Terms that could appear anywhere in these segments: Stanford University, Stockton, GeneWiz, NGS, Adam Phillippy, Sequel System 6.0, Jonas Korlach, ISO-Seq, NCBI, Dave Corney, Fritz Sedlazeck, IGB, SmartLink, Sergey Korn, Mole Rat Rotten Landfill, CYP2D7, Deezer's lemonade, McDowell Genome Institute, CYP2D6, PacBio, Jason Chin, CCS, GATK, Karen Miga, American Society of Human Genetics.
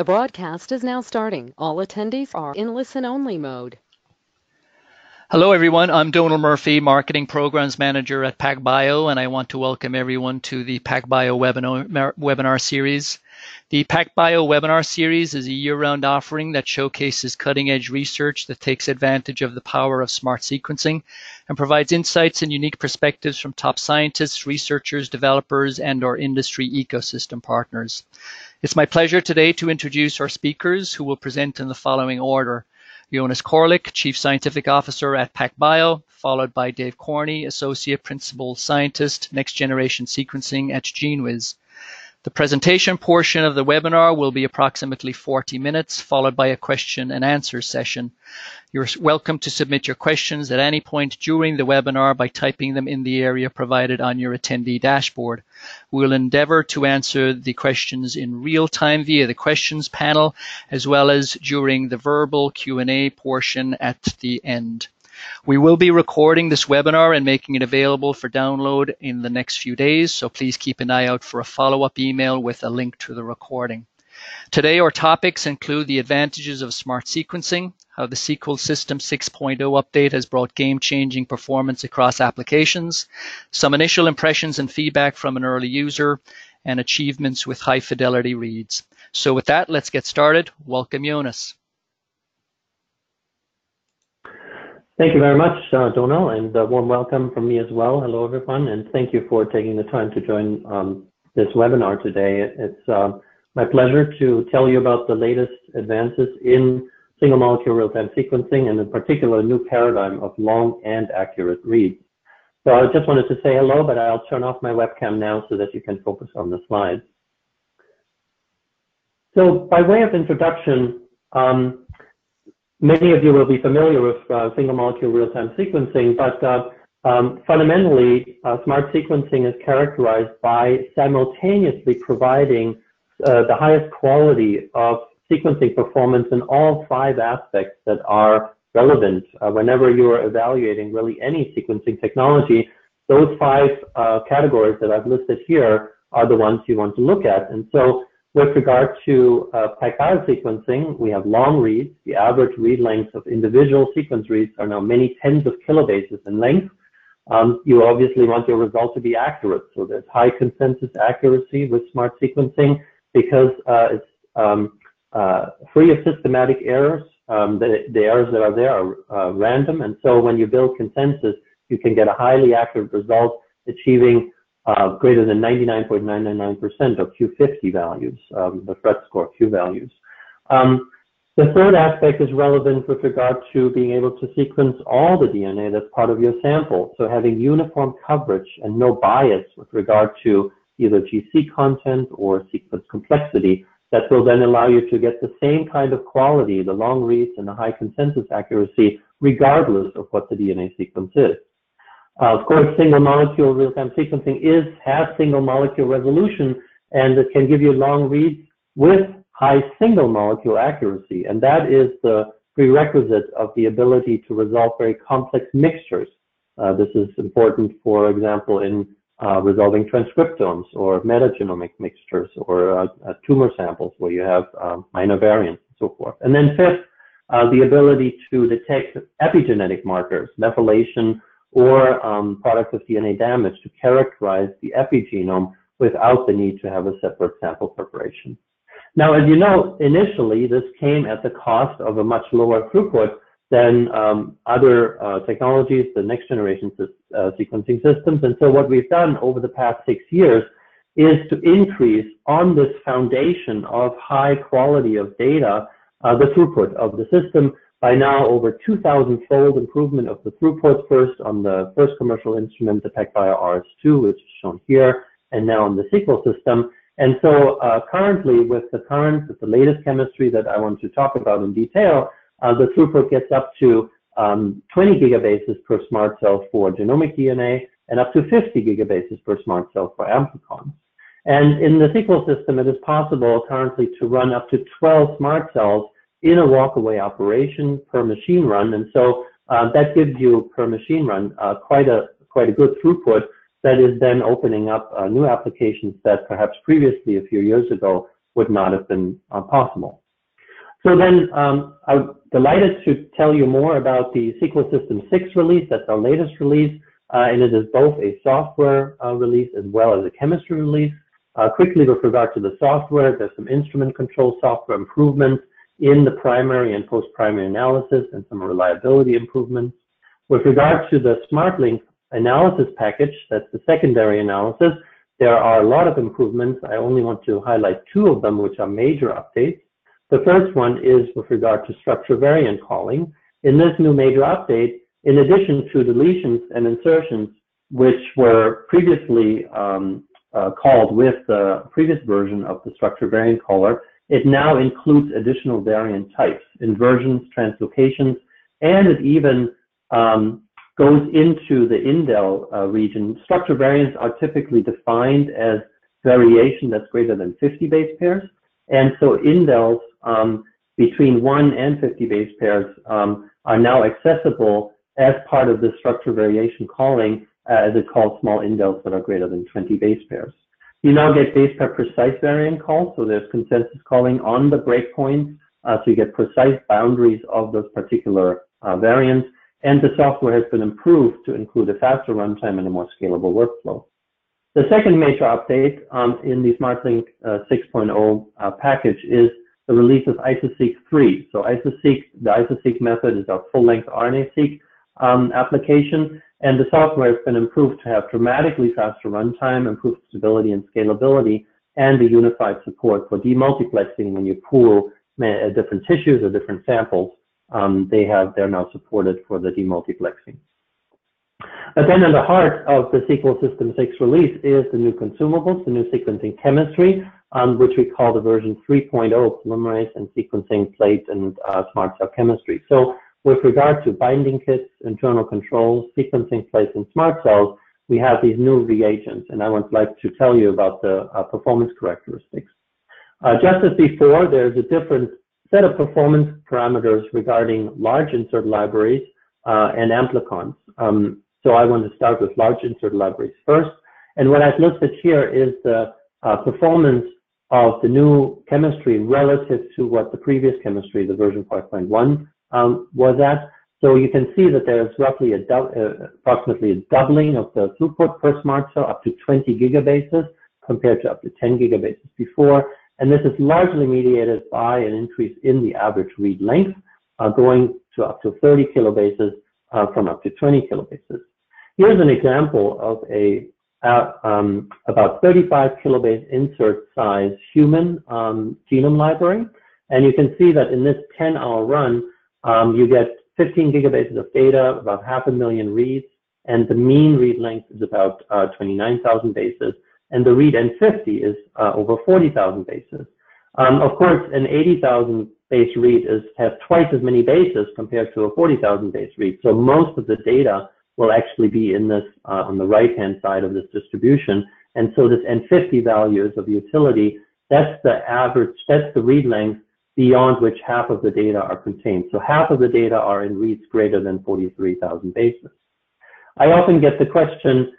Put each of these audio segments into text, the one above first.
The broadcast is now starting. All attendees are in listen-only mode. Hello, everyone. I'm Donal Murphy, Marketing Programs Manager at PacBio, and I want to welcome everyone to the PacBio webinar series. The PacBio webinar series is a year-round offering that showcases cutting-edge research that takes advantage of the power of smart sequencing and provides insights and unique perspectives from top scientists, researchers, developers, and our industry ecosystem partners. It's my pleasure today to introduce our speakers who will present in the following order. Jonas Korlach, Chief Scientific Officer at PacBio, followed by Dave Corney, Associate Principal Scientist, Next Generation Sequencing at GeneWiz. The presentation portion of the webinar will be approximately 40 minutes, followed by a question and answer session. You're welcome to submit your questions at any point during the webinar by typing them in the area provided on your attendee dashboard. We'll endeavor to answer the questions in real time via the questions panel, as well as during the verbal Q&A portion at the end. We will be recording this webinar and making it available for download in the next few days, so please keep an eye out for a follow-up email with a link to the recording. Today, our topics include the advantages of smart sequencing, how the Sequel System 6.0 update has brought game-changing performance across applications, some initial impressions and feedback from an early user, and achievements with high-fidelity reads. So with that, let's get started. Welcome, Jonas. Thank you very much, Donal, and a warm welcome from me as well. Hello, everyone, and thank you for taking the time to join this webinar today. It's my pleasure to tell you about the latest advances in single molecule real-time sequencing, and in particular, a new paradigm of long and accurate reads. So I just wanted to say hello, but I'll turn off my webcam now so that you can focus on the slides. So by way of introduction, many of you will be familiar with single molecule real-time sequencing, but fundamentally, smart sequencing is characterized by simultaneously providing the highest quality of sequencing performance in all five aspects that are relevant. Whenever you are evaluating really any sequencing technology, those five categories that I've listed here are the ones you want to look at. And so, with regard to PacBio sequencing, we have long reads. The average read lengths of individual sequence reads are now many tens of kilobases in length. You obviously want your result to be accurate, so there's high consensus accuracy with smart sequencing because it's free of systematic errors. The errors that are there are random, and so when you build consensus, you can get a highly accurate result, achieving greater than 99.999% of Q50 values, the Fred score Q values. The third aspect is relevant with regard to being able to sequence all the DNA that's part of your sample. So having uniform coverage and no bias with regard to either GC content or sequence complexity that will then allow you to get the same kind of quality, the long reads and the high consensus accuracy, regardless of what the DNA sequence is. Of course, single molecule real-time sequencing has single molecule resolution, and it can give you long reads with high single molecule accuracy, and that is the prerequisite of the ability to resolve very complex mixtures. This is important, for example, in resolving transcriptomes or metagenomic mixtures or tumor samples where you have minor variants and so forth. And then fifth, the ability to detect epigenetic markers, methylation, or products of DNA damage to characterize the epigenome without the need to have a separate sample preparation. Now, as you know, initially this came at the cost of a much lower throughput than other technologies, the next generation sequencing systems. And so what we've done over the past 6 years is to increase on this foundation of high quality of data, the throughput of the system. By now, over 2,000-fold improvement of the throughput, first on the first commercial instrument, the PacBio RS2, which is shown here, and now on the Sequel system. And so currently, with the latest chemistry that I want to talk about in detail, the throughput gets up to 20 gigabases per smart cell for genomic DNA and up to 50 gigabases per smart cell for amplicons. And in the Sequel system, it is possible currently to run up to 12 smart cells in a walk-away operation per machine run, and so that gives you per machine run quite a good throughput that is then opening up new applications that perhaps previously a few years ago would not have been possible. So then I'm delighted to tell you more about the Sequel System 6 release. That's our latest release, and it is both a software release as well as a chemistry release. Quickly with regard to the software, there's some instrument control software improvements in the primary and post-primary analysis and some reliability improvements. With regard to the SmartLink analysis package, that's the secondary analysis, there are a lot of improvements. I only want to highlight two of them, which are major updates. The first one is with regard to structure variant calling. In this new major update, in addition to deletions and insertions, which were previously called with the previous version of the structure variant caller, it now includes additional variant types, inversions, translocations, and it even goes into the indel region. Structure variants are typically defined as variation that's greater than 50 base pairs, and so indels between 1 and 50 base pairs are now accessible as part of the structure variation calling, as it calls small indels that are greater than 20 base pairs. You now get base pair precise variant calls, so there's consensus calling on the breakpoints, so you get precise boundaries of those particular variants, and the software has been improved to include a faster runtime and a more scalable workflow. The second major update in the SmartLink 6.0 package is the release of ISO-Seq 3. So ISO-Seq, the ISO-Seq method is our full-length RNA-Seq application, and the software has been improved to have dramatically faster runtime, improved stability and scalability, and a unified support for demultiplexing when you pool different tissues or different samples. They're now supported for the demultiplexing. But then in the heart of the Sequel System 6 release is the new consumables, the new sequencing chemistry, which we call the version 3.0 polymerase and sequencing plate and smart cell chemistry. So with regard to binding kits, internal controls, sequencing plates, and smart cells, we have these new reagents, and I would like to tell you about the performance characteristics. Just as before, there's a different set of performance parameters regarding large insert libraries and amplicons. So I want to start with large insert libraries first. And what I've listed here is the performance of the new chemistry relative to what the previous chemistry, the version 5.1, was at. So you can see that there's roughly approximately a doubling of the throughput per smart cell up to 20 gigabases compared to up to 10 gigabases before. And this is largely mediated by an increase in the average read length, going to up to 30 kilobases from up to 20 kilobases. Here's an example of a about 35 kilobase insert size human genome library. And you can see that in this 10-hour run, you get 15 gigabases of data, about 500,000 reads, and the mean read length is about 29,000 bases, and the read N50 is over 40,000 bases. Of course, an 80,000 base read has twice as many bases compared to a 40,000 base read, so most of the data will actually be in this on the right-hand side of this distribution, and so this N50 value is of utility. That's the average, that's the read length beyond which half of the data are contained. So half of the data are in reads greater than 43,000 bases. I often get the question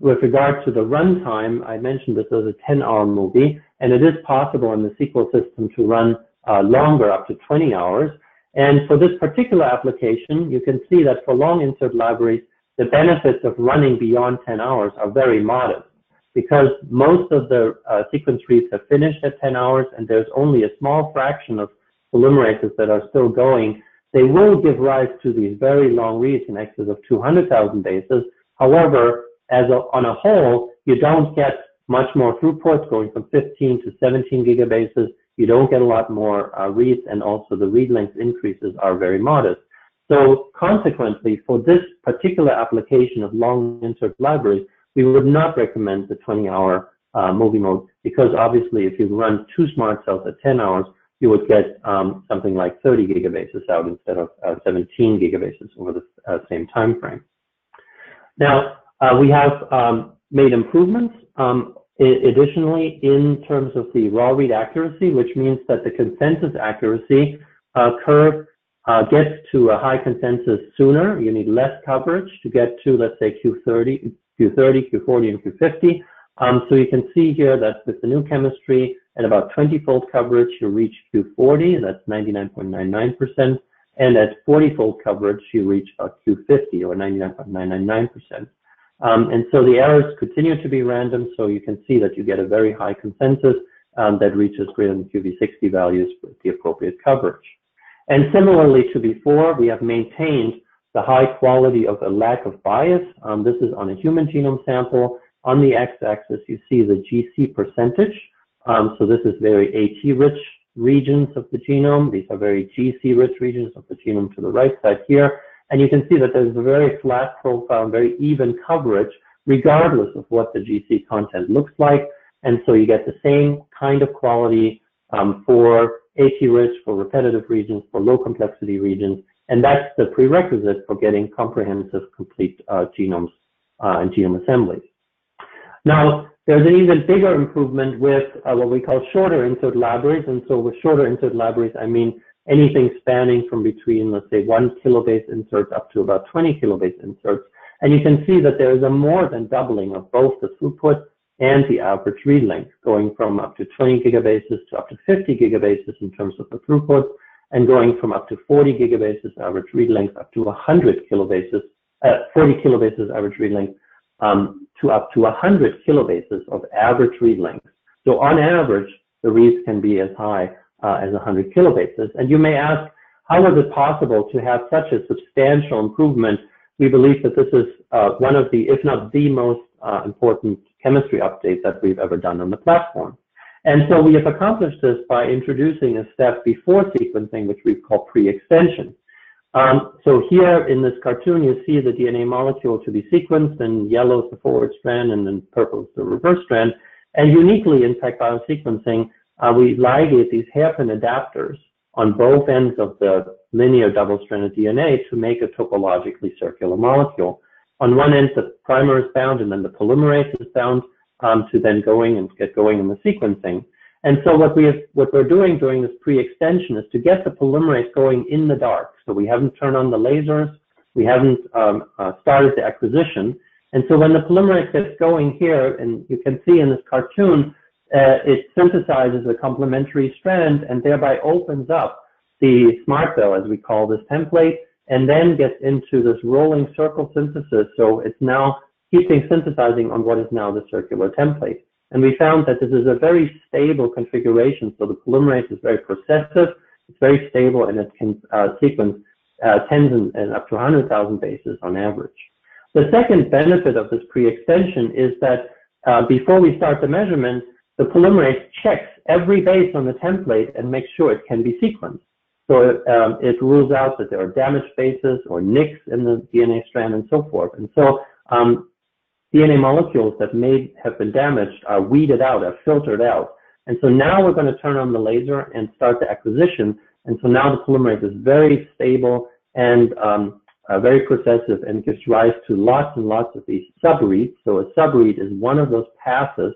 with regard to the runtime. I mentioned this as a 10-hour movie, and it is possible in the Sequel system to run longer, up to 20 hours. And for this particular application, you can see that for long insert libraries, the benefits of running beyond 10 hours are very modest, because most of the sequence reads have finished at 10 hours, and there's only a small fraction of polymerases that are still going. They will give rise to these very long reads in excess of 200,000 bases. However, on a whole, you don't get much more throughput, going from 15 to 17 gigabases. You don't get a lot more reads, and also the read length increases are very modest. So consequently, for this particular application of long insert libraries, we would not recommend the 20-hour movie mode, because obviously if you run two smart cells at 10 hours, you would get something like 30 gigabases out instead of 17 gigabases over the same time frame. Now, we have made improvements additionally in terms of the raw read accuracy, which means that the consensus accuracy curve gets to a high consensus sooner. You need less coverage to get to, let's say, Q30, Q40, and Q50. So you can see here that with the new chemistry at about 20-fold coverage, you reach Q40, and that's 99.99%. And at 40-fold coverage, you reach about Q50, or 99.999%. And so the errors continue to be random, so you can see that you get a very high consensus that reaches greater than QV60 values with the appropriate coverage. And similarly to before, we have maintained the high quality of a lack of bias. This is on a human genome sample. On the x-axis, you see the GC percentage. So this is very AT-rich regions of the genome. These are very GC-rich regions of the genome to the right side here. And you can see that there's a very flat profile, very even coverage, regardless of what the GC content looks like. And so you get the same kind of quality for AT-rich, for repetitive regions, for low-complexity regions. And that's the prerequisite for getting comprehensive, complete genomes and genome assemblies. Now, there's an even bigger improvement with what we call shorter insert libraries. And so with shorter insert libraries, I mean anything spanning from between, let's say, 1 kilobase inserts up to about 20 kilobase inserts. And you can see that there is a more than doubling of both the throughput and the average read length, going from up to 20 gigabases to up to 50 gigabases in terms of the throughput, and going from up to 40 gigabases average read length up to 100 kilobases, 40 kilobases average read length, to up to 100 kilobases of average read length. So on average, the reads can be as high as 100 kilobases. And you may ask, how was it possible to have such a substantial improvement? We believe that this is one of the, if not the most important chemistry update that we've ever done on the platform. And so we have accomplished this by introducing a step before sequencing, which we call pre-extension. So here in this cartoon, you see the DNA molecule to be sequenced, and yellow is the forward strand, and then purple is the reverse strand. And uniquely in PacBio sequencing, we ligate these hairpin adapters on both ends of the linear double-stranded DNA to make a topologically circular molecule. On one end, the primer is bound, and then the polymerase is bound to then going and get going in the sequencing. And so what we're doing during this pre-extension is to get the polymerase going in the dark. So we haven't turned on the lasers, we haven't started the acquisition. And so when the polymerase gets going here, and you can see in this cartoon, it synthesizes a complementary strand and thereby opens up the smart cell, as we call this template, and then gets into this rolling circle synthesis. So it's now keeping synthesizing on what is now the circular template. And we found that this is a very stable configuration. So the polymerase is very processive, it's very stable, and it can sequence tens and up to 100,000 bases on average. The second benefit of this pre-extension is that before we start the measurement, the polymerase checks every base on the template and makes sure it can be sequenced. So it rules out that there are damaged bases or nicks in the DNA strand and so forth. And so DNA molecules that may have been damaged are weeded out, are filtered out. And so now we're going to turn on the laser and start the acquisition. And so now the polymerase is very stable and very processive and gives rise to lots and lots of these subreads. So a subread is one of those passes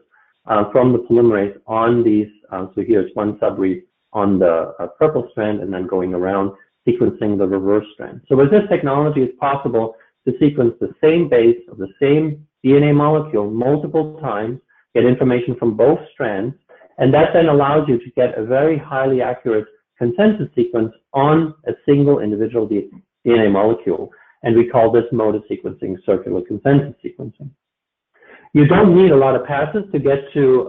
from the polymerase on these. So here's one subread on the purple strand and then going around sequencing the reverse strand. So with this technology, it's possible to sequence the same base of the same DNA molecule multiple times, get information from both strands, and that then allows you to get a very highly accurate consensus sequence on a single individual DNA molecule. And we call this mode of sequencing circular consensus sequencing. You don't need a lot of passes to get to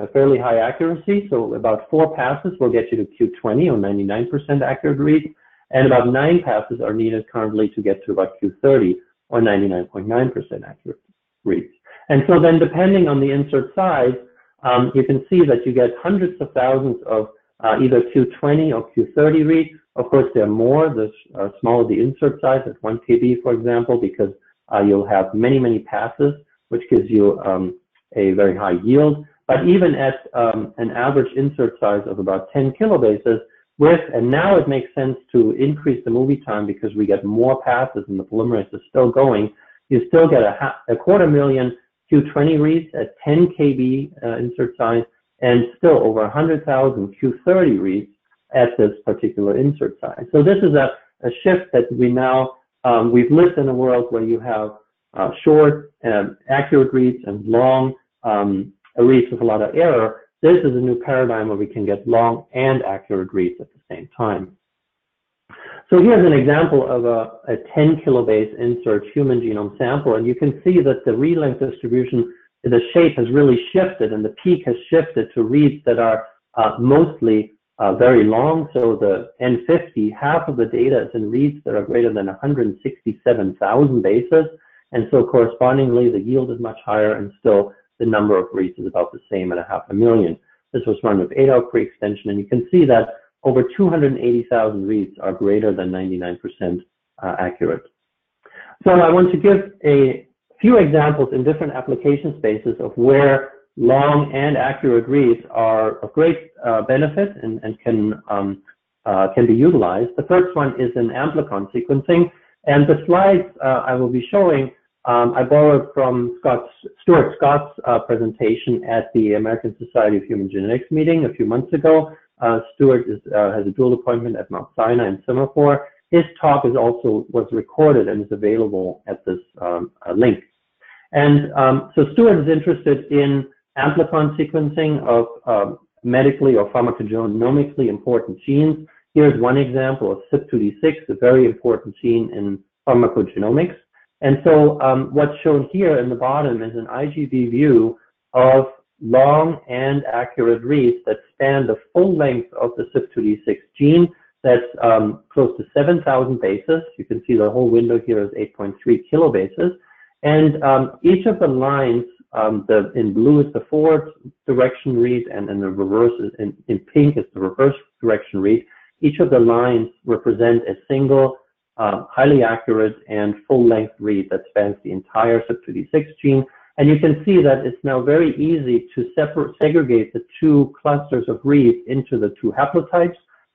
a fairly high accuracy. So about 4 passes will get you to Q20 or 99% accurate read, and about 9 passes are needed currently to get to about Q30 or 99.9% accurate reads. And so then depending on the insert size, you can see that you get hundreds of thousands of either Q20 or Q30 reads. Of course, there are more, the smaller the insert size at 1 KB, for example, because you'll have many, many passes, which gives you a very high yield. But even at an average insert size of about 10 kilobases, and now it makes sense to increase the movie time because we get more passes and the polymerase is still going, you still get a 250,000 Q20 reads at 10 KB insert size, and still over 100,000 Q30 reads at this particular insert size. So this is a shift that we now, we've lived in a world where you have short, accurate reads and long reads with a lot of error. This is a new paradigm where we can get long and accurate reads at the same time. So here's an example of a 10 kilobase insert human genome sample, and you can see that the read length distribution, the shape has really shifted and the peak has shifted to reads that are mostly very long. So the N50, half of the data is in reads that are greater than 167,000 bases, and so correspondingly the yield is much higher, and still the number of reads is about the same at 500,000. This was run with 8-hour pre-extension, and you can see that over 280,000 reads are greater than 99% accurate. So I want to give a few examples in different application spaces of where long and accurate reads are of great benefit and can be utilized. The first one is in amplicon sequencing, and the slides I will be showing I borrowed from Stuart Scott's presentation at the American Society of Human Genetics meeting a few months ago. Stuart has a dual appointment at Mount Sinai and Singapore. His talk is also recorded and is available at this link. And so Stuart is interested in amplicon sequencing of medically or pharmacogenomically important genes. Here's one example of CYP2D6, a very important gene in pharmacogenomics. And so what's shown here in the bottom is an IGB view of long and accurate reads that span the full length of the CYP2D6 gene. That's close to 7,000 bases. You can see the whole window here is 8.3 kilobases. And each of the lines, in blue is the forward direction read, and in the reverse, in pink is the reverse direction read. Each of the lines represent a single highly accurate and full-length read that spans the entire CYP2D6 gene. And you can see that it's now very easy to segregate the two clusters of reads into the two haplotypes.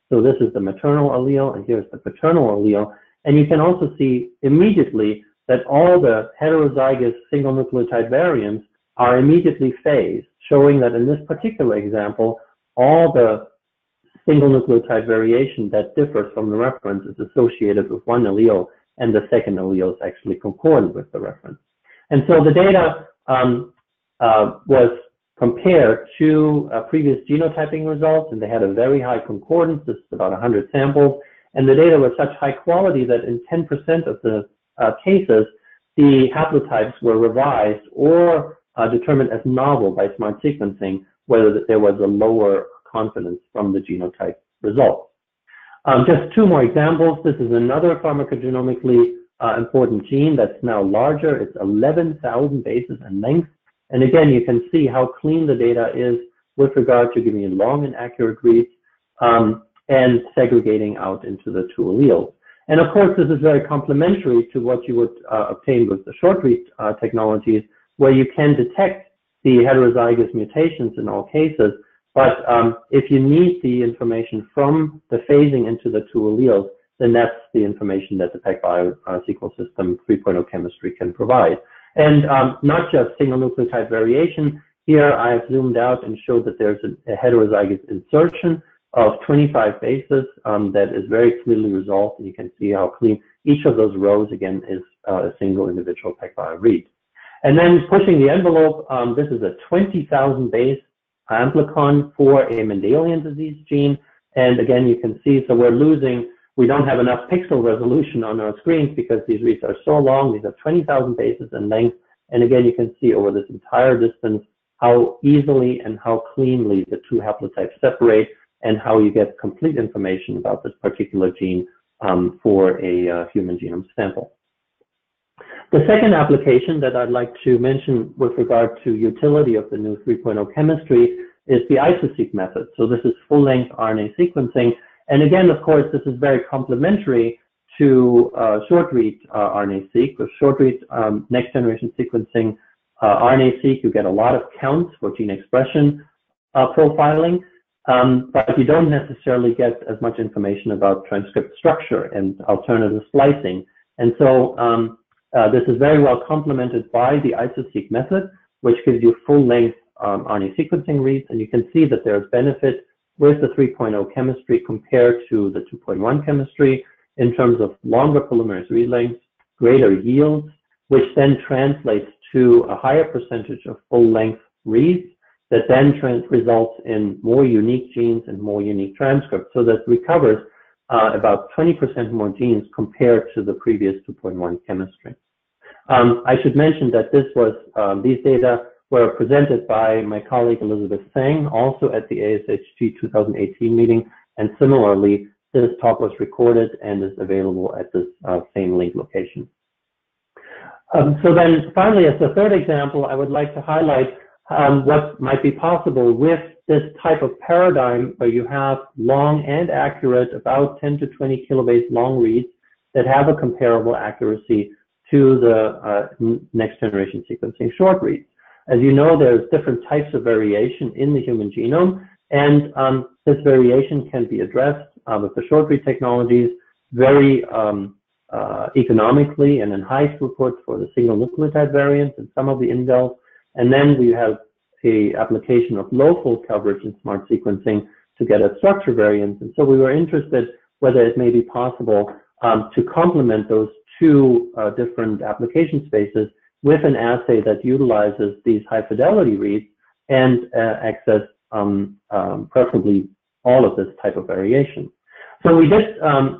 So this is the maternal allele, and here's the paternal allele. And you can also see immediately that all the heterozygous single nucleotide variants are immediately phased, showing that in this particular example, all the single nucleotide variation that differs from the reference is associated with one allele, and the second allele is actually concordant with the reference. And so the data was compared to previous genotyping results, and they had a very high concordance. This is about 100 samples, and the data was such high quality that in 10% of the cases, the haplotypes were revised or determined as novel by SMRT sequencing, whether there was a lower confidence from the genotype results. Just two more examples. This is another pharmacogenomically important gene that's now larger. It's 11,000 bases in length. And again, you can see how clean the data is with regard to giving you long and accurate reads and segregating out into the two alleles. And of course, this is very complementary to what you would obtain with the short read technologies, where you can detect the heterozygous mutations in all cases. But if you need the information from the phasing into the two alleles, then that's the information that the PacBio Sequel System 3.0 chemistry can provide. And not just single nucleotide variation. Here I have zoomed out and showed that there's a heterozygous insertion of 25 bases that is very clearly resolved. And you can see how clean each of those rows, again, is a single individual PacBio read. And then pushing the envelope, this is a 20,000 base amplicon for a Mendelian disease gene, and again you can see, so we don't have enough pixel resolution on our screens because these reads are so long. These are 20,000 bases in length, and again you can see over this entire distance how easily and how cleanly the two haplotypes separate, and how you get complete information about this particular gene for a human genome sample. The second application that I'd like to mention with regard to utility of the new 3.0 chemistry is the ISO-Seq method. So this is full-length RNA sequencing. And again, of course, this is very complementary to short-read RNA-Seq. With short-read next-generation sequencing RNA-Seq, you get a lot of counts for gene expression profiling, but you don't necessarily get as much information about transcript structure and alternative splicing. And so this is very well complemented by the ISO-Seq method, which gives you full-length RNA sequencing reads, and you can see that there's benefit with the 3.0 chemistry compared to the 2.1 chemistry in terms of longer polymerase read lengths, greater yields, which then translates to a higher percentage of full-length reads. that then results in more unique genes and more unique transcripts. So that recovers about 20% more genes compared to the previous 2.1 chemistry. I should mention that this was, these data were presented by my colleague Elizabeth Tseng, also at the ASHG 2018 meeting, and similarly, this talk was recorded and is available at this same link location. So then finally, as the third example, I would like to highlight what might be possible with this type of paradigm where you have long and accurate, about 10 to 20 kilobase long reads that have a comparable accuracy to the next generation sequencing short reads. As you know, there's different types of variation in the human genome, and this variation can be addressed with the short read technologies very economically and in high throughput for the single nucleotide variants and some of the indels. And then we have the application of low-fold coverage in SMRT sequencing to get at structure variants. And so we were interested whether it may be possible to complement those two different application spaces with an assay that utilizes these high-fidelity reads and access preferably all of this type of variation. So we did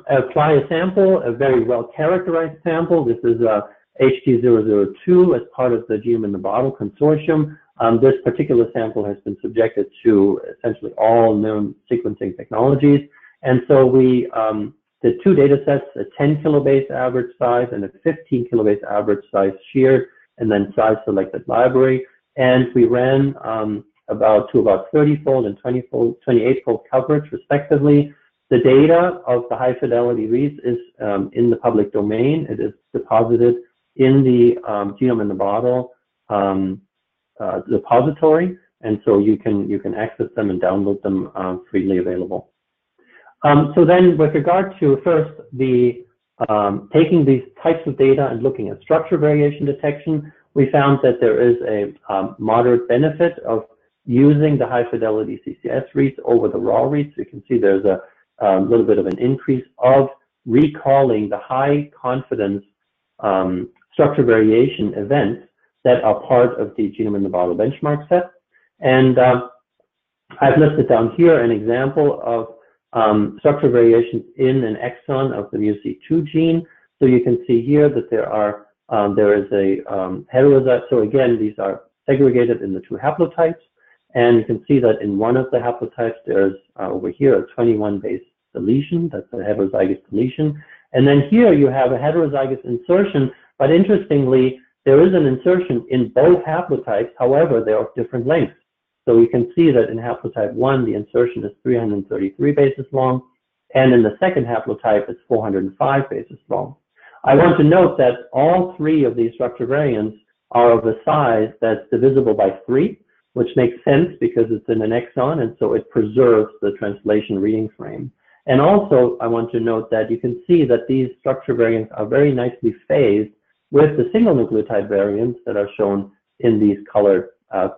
apply a sample, a very well-characterized sample. This is a HG002 as part of the Genome in the Bottle consortium. This particular sample has been subjected to essentially all known sequencing technologies. And so we did two data sets, a 10 kilobase average size and a 15 kilobase average size sheared, and then size selected library. And we ran about 30-fold and 28-fold coverage respectively. The data of the high fidelity reads is in the public domain. It is deposited in the Genome in the Bottle repository, and so you can access them and download them freely available. So then, with regard to first the taking these types of data and looking at structure variation detection, we found that there is a moderate benefit of using the high fidelity CCS reads over the raw reads. You can see there's a little bit of an increase of recalling the high confidence structure variation events that are part of the Genome in the Bottle benchmark set. And I've listed down here an example of structure variations in an exon of the MUC2 gene. So you can see here that there are there is a heterozygote. So again, these are segregated in the two haplotypes. And you can see that in one of the haplotypes, there's over here a 21-base deletion. That's a heterozygous deletion. And then here you have a heterozygous insertion. But interestingly, there is an insertion in both haplotypes. However, they are of different lengths. So you can see that in haplotype 1, the insertion is 333 bases long. And in the second haplotype, it's 405 bases long. I want to note that all three of these structure variants are of a size that's divisible by 3. Which makes sense because it's in an exon, and so it preserves the translation reading frame. And also, I want to note that you can see that these structure variants are very nicely phased with the single nucleotide variants that are shown in these colored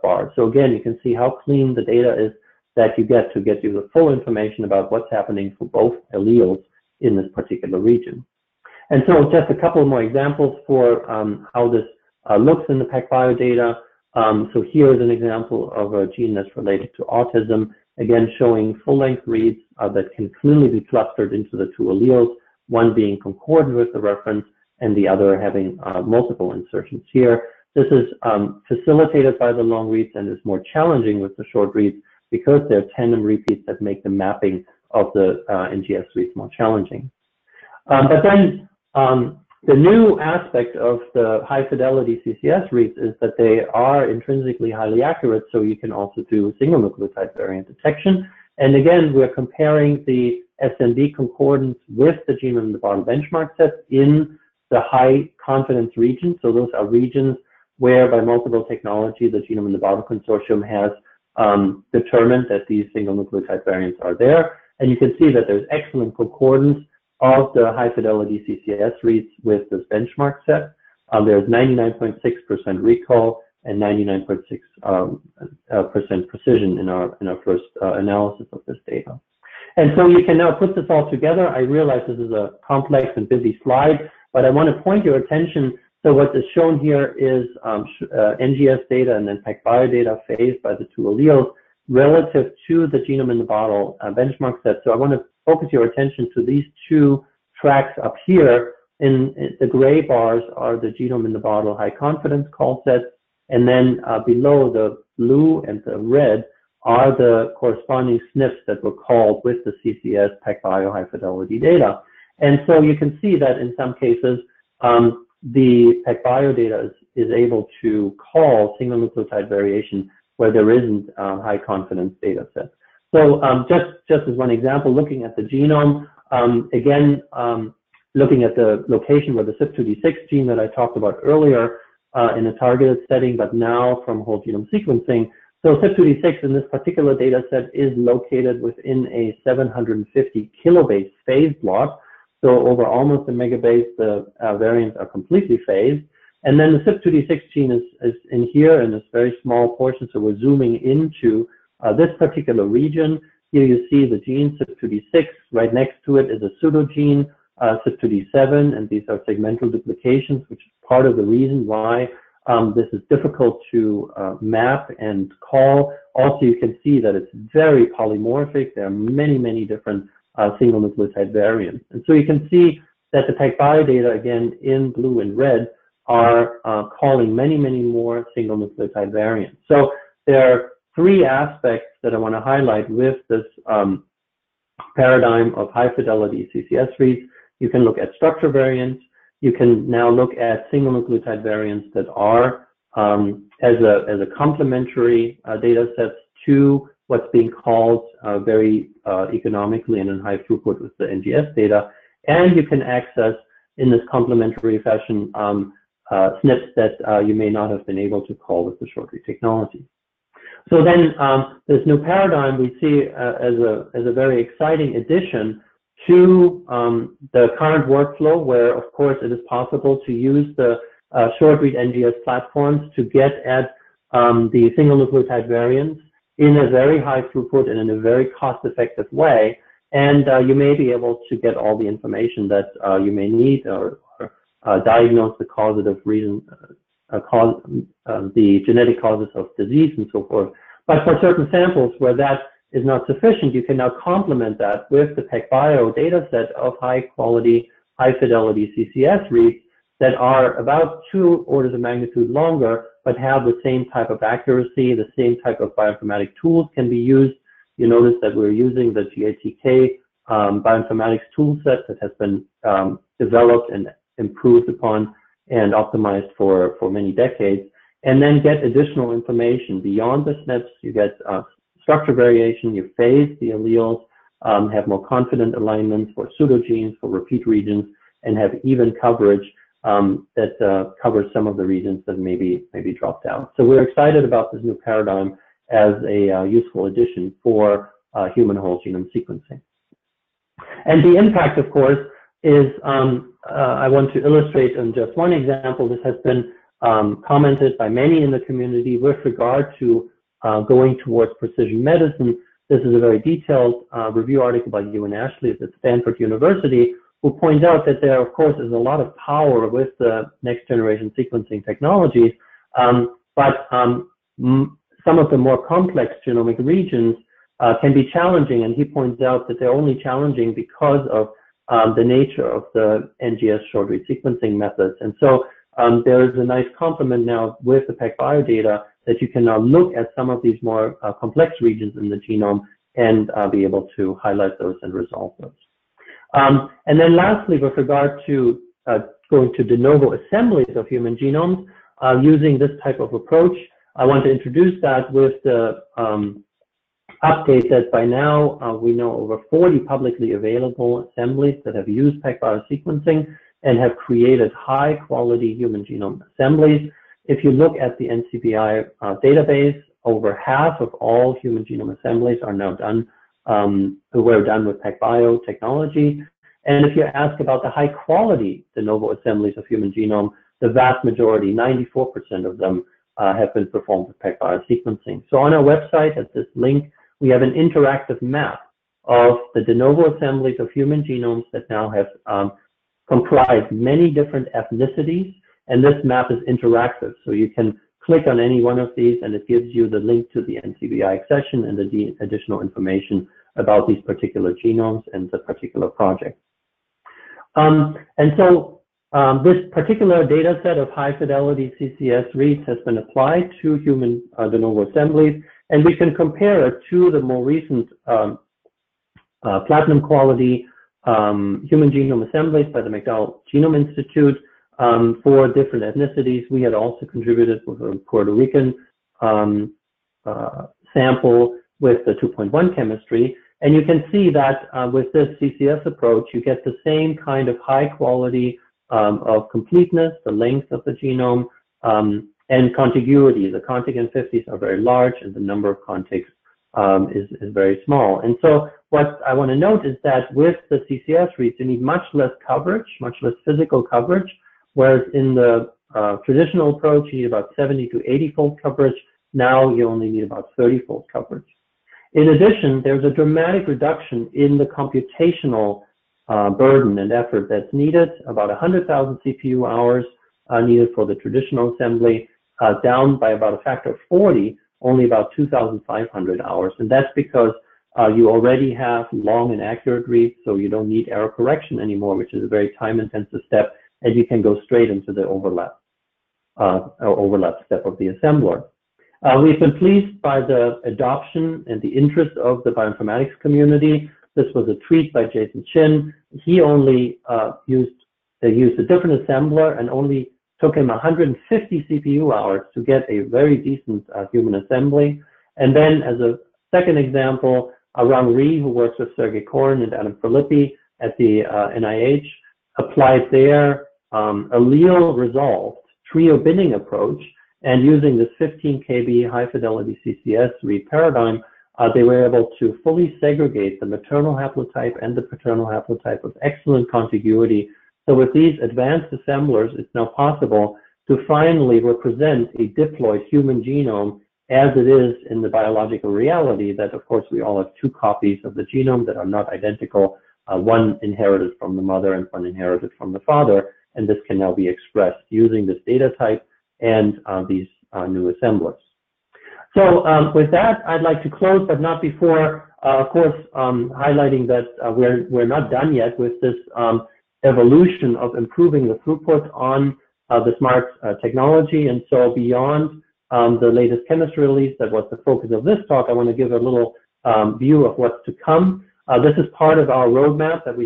bars. So again, you can see how clean the data is that you get to get you the full information about what's happening for both alleles in this particular region. And so just a couple more examples for how this looks in the PacBio data. So here is an example of a gene that's related to autism, again showing full-length reads that can clearly be clustered into the two alleles, one being concordant with the reference and the other having multiple insertions here. This is facilitated by the long reads and is more challenging with the short reads because they're tandem repeats that make the mapping of the NGS reads more challenging. But then the new aspect of the high-fidelity CCS reads is that they are intrinsically highly accurate, so you can also do single nucleotide variant detection. And again, we're comparing the SNV concordance with the Genome in the Bottle benchmark set in the high-confidence region. So those are regions where, by multiple technology, the Genome in the Bottle consortium has determined that these single nucleotide variants are there. And you can see that there's excellent concordance of the high-fidelity CCS reads with this benchmark set. There's 99.6% recall and 99.6% precision in our first analysis of this data. And so you can now put this all together. I realize this is a complex and busy slide, but I want to point your attention So what is shown here is NGS data and then PacBio data phased by the two alleles relative to the genome in the bottle benchmark set. So I want to focus your attention to these two tracks up here. In the gray bars are the genome in the bottle high confidence call sets, and then below the blue and the red are the corresponding SNPs that were called with the CCS PacBio high fidelity data. And so you can see that in some cases, the PacBio data is able to call single nucleotide variation where there isn't high confidence data sets. So just as one example, looking at the genome, again, looking at the location where the CYP2D6 gene that I talked about earlier in a targeted setting, but now from whole genome sequencing. So CYP2D6 in this particular data set is located within a 750 kilobase phase block. So over almost a megabase, the variants are completely phased. And then the CYP2D6 gene is in here in this very small portion. So we're zooming into this particular region. Here you see the gene CYP2D6. Right next to it is a pseudogene, CYP2D7, and these are segmental duplications, which is part of the reason why this is difficult to map and call. Also, you can see that it's very polymorphic. There are many, many different single nucleotide variants. And so you can see that the PacBio data, again, in blue and red, are calling many, many more single nucleotide variants. So there are three aspects that I want to highlight with this paradigm of high fidelity CCS reads. You can look at structure variants. You can now look at single nucleotide variants that are as a complementary data sets to what's being called very economically and in high throughput with the NGS data. And you can access in this complementary fashion SNPs that you may not have been able to call with the short read technology. So then this new paradigm we see as a very exciting addition to the current workflow, where of course it is possible to use the short read NGS platforms to get at the single nucleotide variants in a very high throughput and in a very cost effective way. And you may be able to get all the information that you may need or diagnose the causative reason, the genetic causes of disease and so forth. But for certain samples where that is not sufficient, you can now complement that with the PacBio data set of high quality, high fidelity CCS reads that are about 2 orders of magnitude longer, but have the same type of accuracy, the same type of bioinformatic tools can be used. You notice that we're using the GATK bioinformatics tool set that has been developed and improved upon and optimized for many decades, and then get additional information beyond the SNPs. You get structure variation, you phase the alleles, have more confident alignments for pseudogenes, for repeat regions, and have even coverage that covers some of the regions that maybe dropped out. So we're excited about this new paradigm as a useful addition for human whole genome sequencing. And the impact, of course, is I want to illustrate in just one example. This has been commented by many in the community with regard to going towards precision medicine. This is a very detailed review article by Ewan Ashley at Stanford University, who points out that there, of course, is a lot of power with the next generation sequencing technologies, but some of the more complex genomic regions can be challenging, and he points out that they're only challenging because of the nature of the NGS short read sequencing methods. And so there is a nice complement now with the PacBio data that you can now look at some of these more complex regions in the genome and be able to highlight those and resolve those. And then lastly, with regard to going to de novo assemblies of human genomes, using this type of approach, I want to introduce that with the update that by now we know over 40 publicly available assemblies that have used PacBio sequencing and have created high quality human genome assemblies. If you look at the NCBI database, over half of all human genome assemblies are now done, were done with PacBio technology. And if you ask about the high quality de novo assemblies of human genome, the vast majority, 94% of them, have been performed with PacBio sequencing. So on our website at this link, we have an interactive map of the de novo assemblies of human genomes that now have comprised many different ethnicities And this map is interactive, so you can click on any one of these and it gives you the link to the NCBI accession and the additional information about these particular genomes and the particular project. This particular data set of high fidelity CCS reads has been applied to human de novo assemblies, and we can compare it to the more recent platinum quality human genome assemblies by the McDowell Genome Institute for different ethnicities. We had also contributed with a Puerto Rican sample with the 2.1 chemistry. And you can see that with this CCS approach, you get the same kind of high quality of completeness, the length of the genome, and contiguity. The contig and 50s are very large, and the number of contigs is very small. And so what I want to note is that with the CCS reads, you need much less coverage, much less physical coverage, whereas in the traditional approach, you need about 70 to 80-fold coverage. Now you only need about 30-fold coverage. In addition, there's a dramatic reduction in the computational burden and effort that's needed, about 100,000 CPU hours needed for the traditional assembly, down by about a factor of 40, only about 2,500 hours. And that's because you already have long and accurate reads, so you don't need error correction anymore, which is a very time-intensive step, and you can go straight into the overlap step of the assembler. We've been pleased by the adoption and the interest of the bioinformatics community. This was a tweet by Jason Chin. He only used a different assembler and only took him 150 CPU hours to get a very decent human assembly. And then as a second example, Arang Rhie, who works with Sergey Korn and Adam Phillippy at the NIH, applied their allele resolved trio binning approach. And using this 15 kb high-fidelity CCS read paradigm, they were able to fully segregate the maternal haplotype and the paternal haplotype with excellent contiguity. So with these advanced assemblers, it's now possible to finally represent a diploid human genome as it is in the biological reality that, of course, we all have two copies of the genome that are not identical, one inherited from the mother and one inherited from the father, and this can now be expressed using this data type and these new assemblers. So with that, I'd like to close, but not before, of course, highlighting that we're not done yet with this evolution of improving the throughput on the SMRT technology. And so beyond the latest chemistry release that was the focus of this talk, I want to give a little view of what's to come. This is part of our roadmap that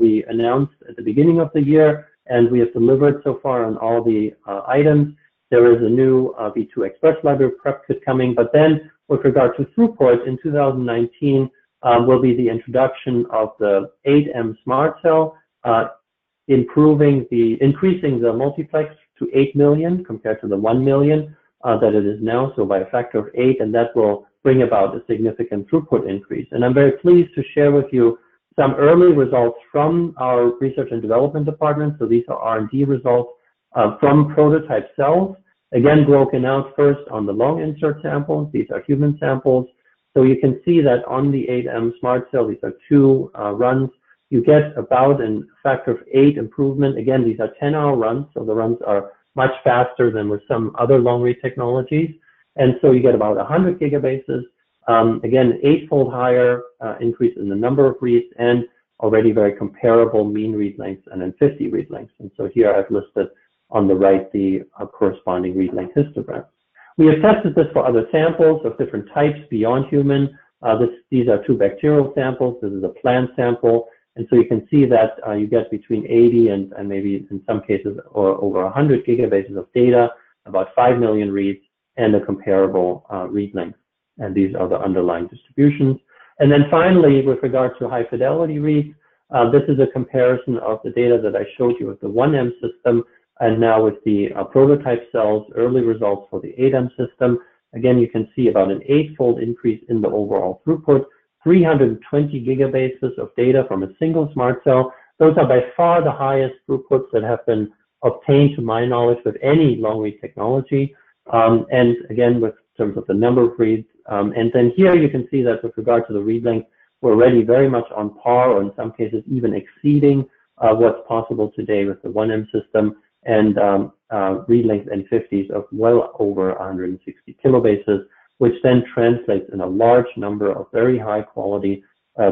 we announced at the beginning of the year, and we have delivered so far on all the items. There is a new V2 Express Library prep kit coming, but then with regard to throughput in 2019 will be the introduction of the 8M SMRT Cell, increasing the multiplex to 8 million compared to the 1 million that it is now, so by a factor of 8, and that will bring about a significant throughput increase. And I'm very pleased to share with you some early results from our research and development department. So these are R&D results from prototype cells, again broken out first on the long insert samples. These are human samples. So you can see that on the 8M SMRT Cell, these are two runs, you get about a factor of 8 improvement. Again, these are 10-hour runs, so the runs are much faster than with some other long-read technologies. And so you get about 100 gigabases. Again, 8-fold higher increase in the number of reads and already very comparable mean read lengths and then 50 read lengths. And so here I've listed on the right the corresponding read length histograms. We have tested this for other samples of different types beyond human. These are two bacterial samples. This is a plant sample. And so you can see that you get between 80 and maybe in some cases or over 100 gigabases of data, about 5 million reads, and a comparable read length. And these are the underlying distributions. And then finally, with regard to high fidelity reads, this is a comparison of the data that I showed you with the 1M system and now with the prototype cells, early results for the 8M system. Again, you can see about an 8-fold increase in the overall throughput, 320 gigabases of data from a single SMRT Cell. Those are by far the highest throughputs that have been obtained, to my knowledge, with any long-read technology. And again, with terms of the number of reads. And then here you can see that with regard to the read length, we're already very much on par, or in some cases even exceeding what's possible today with the 1M system. and read length N50s of well over 160 kilobases, which then translates in a large number of very high quality,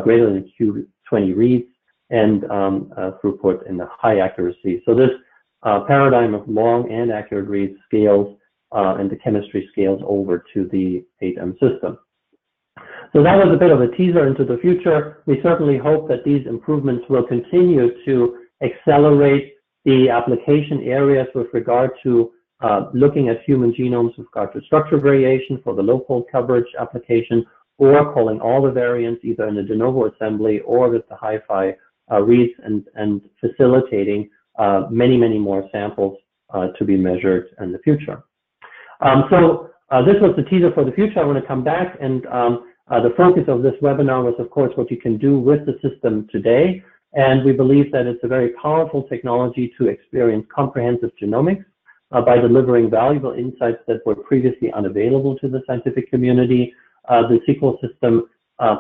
greater than Q20 reads, and throughput in the high accuracy. So this paradigm of long and accurate reads scales, and the chemistry scales over to the 8M system. So that was a bit of a teaser into the future. We certainly hope that these improvements will continue to accelerate the application areas with regard to looking at human genomes with regard to structure variation for the local coverage application, or calling all the variants either in the de novo assembly or with the HiFi reads, and facilitating many more samples to be measured in the future. So this was the teaser for the future. I want to come back, and the focus of this webinar was, of course, what you can do with the system today. And we believe that it's a very powerful technology to experience comprehensive genomics by delivering valuable insights that were previously unavailable to the scientific community. The Sequel system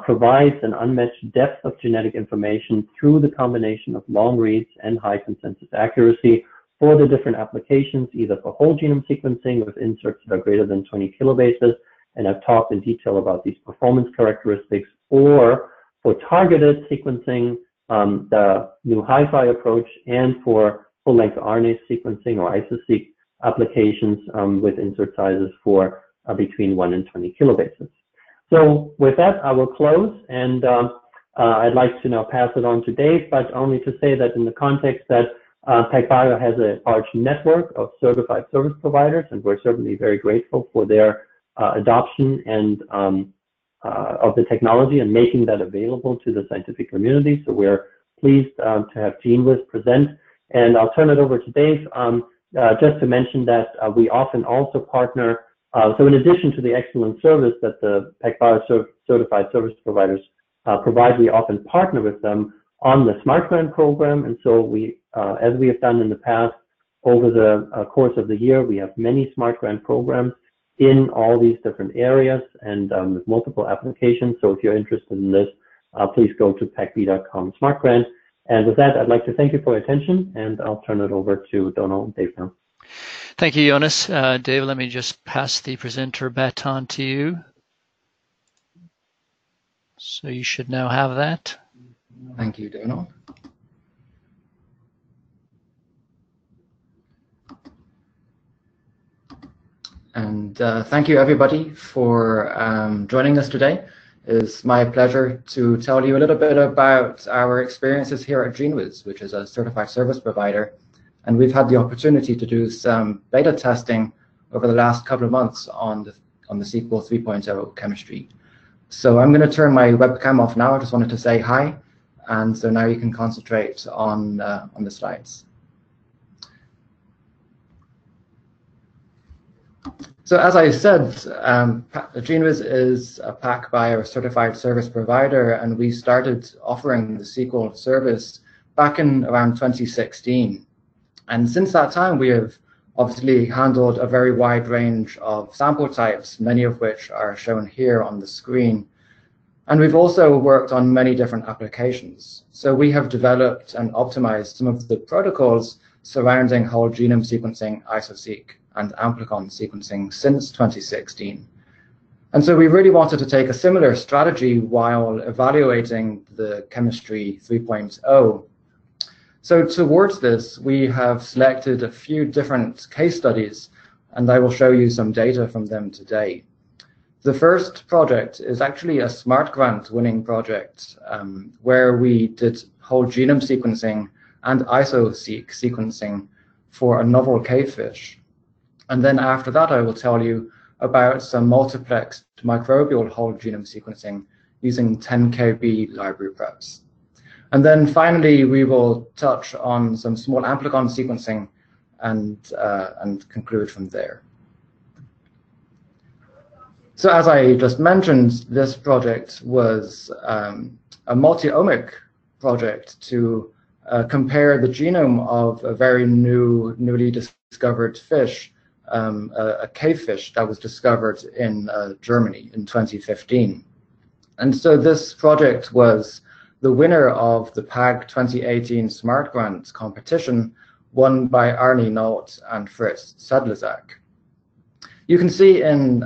provides an unmatched depth of genetic information through the combination of long reads and high consensus accuracy for the different applications, either for whole genome sequencing with inserts that are greater than 20 kilobases, and I've talked in detail about these performance characteristics, or for targeted sequencing, the new HiFi approach, and for full-length RNA sequencing or ISO-Seq applications with insert sizes for between 1 and 20 kilobases. So with that, I will close, and I'd like to now pass it on to Dave, but only to say that in the context that PacBio has a large network of certified service providers, and we're certainly very grateful for their adoption and of the technology and making that available to the scientific community. So we're pleased to have GeneWiz present, and I'll turn it over to Dave just to mention that we often also partner. So in addition to the excellent service that the PacBio certified service providers provide, we often partner with them on the Smart Grant program. And so we, as we have done in the past, over the course of the year, we have many Smart Grant programs in all these different areas and with multiple applications. So if you're interested in this, please go to pacb.com/smartgrant. And with that, I'd like to thank you for your attention, and I'll turn it over to Donal and Dave now. Thank you, Jonas. Dave, let me just pass the presenter baton to you. So you should now have that. Thank you, Donal. And thank you, everybody, for joining us today. It's my pleasure to tell you a little bit about our experiences here at GeneWiz, which is a certified service provider. And we've had the opportunity to do some beta testing over the last couple of months on the Sequel 3.0 chemistry. So I'm going to turn my webcam off now. I just wanted to say hi, and so now you can concentrate on the slides. So as I said, GeneWiz is a PacBio certified service provider, and we started offering the Sequel service back in around 2016. And since that time, we have obviously handled a very wide range of sample types, many of which are shown here on the screen. And we've also worked on many different applications. So we have developed and optimized some of the protocols surrounding whole genome sequencing, ISO-Seq, and amplicon sequencing since 2016. And so we really wanted to take a similar strategy while evaluating the chemistry 3.0. So towards this, we have selected a few different case studies, and I will show you some data from them today. The first project is actually a Smart Grant winning project where we did whole genome sequencing and ISO-Seq sequencing for a novel cavefish. And then after that, I will tell you about some multiplexed microbial whole genome sequencing using 10kb library preps. And then finally, we will touch on some small amplicon sequencing and conclude from there. So as I just mentioned, this project was a multi-omic project to compare the genome of a very newly discovered fish, a cavefish that was discovered in Germany in 2015. And so this project was the winner of the PAG 2018 Smart Grant competition, one by Arne Nault and Fritz Sedlazeck. You can see in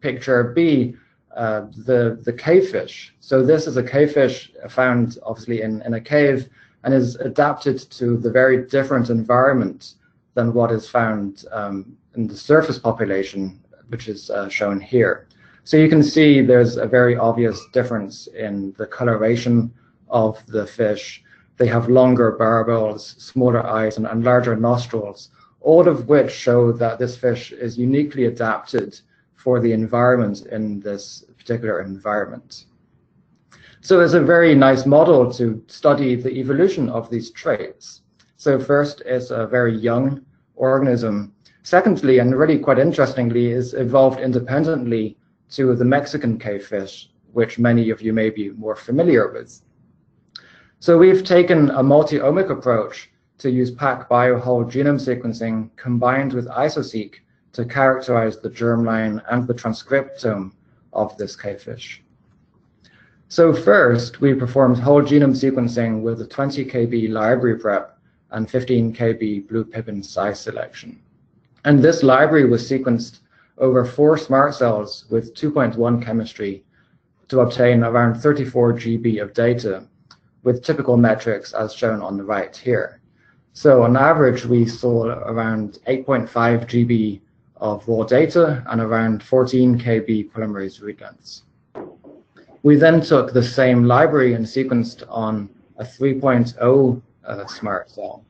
picture B the cave fish. So this is a cave fish found obviously in a cave and is adapted to the very different environment than what is found in the surface population, which is shown here. So you can see there's a very obvious difference in the coloration of the fish. They have longer barbels, smaller eyes, and larger nostrils, all of which show that this fish is uniquely adapted for the environment in this particular environment. So it's a very nice model to study the evolution of these traits. So first, it's a very young organism. Secondly, and really quite interestingly, is evolved independently to the Mexican cave fish, which many of you may be more familiar with. So we've taken a multi-omic approach to use PacBio whole genome sequencing combined with ISO-Seq to characterize the germline and the transcriptome of this cave fish. So first, we performed whole genome sequencing with a 20 kb library prep and 15 kb blue pippin size selection. And this library was sequenced over 4 SMRT cells with 2.1 chemistry to obtain around 34 GB of data, with typical metrics as shown on the right here. So on average, we saw around 8.5 GB of raw data and around 14 KB polymerase read lengths. We then took the same library and sequenced on a 3.0 SMRT cell.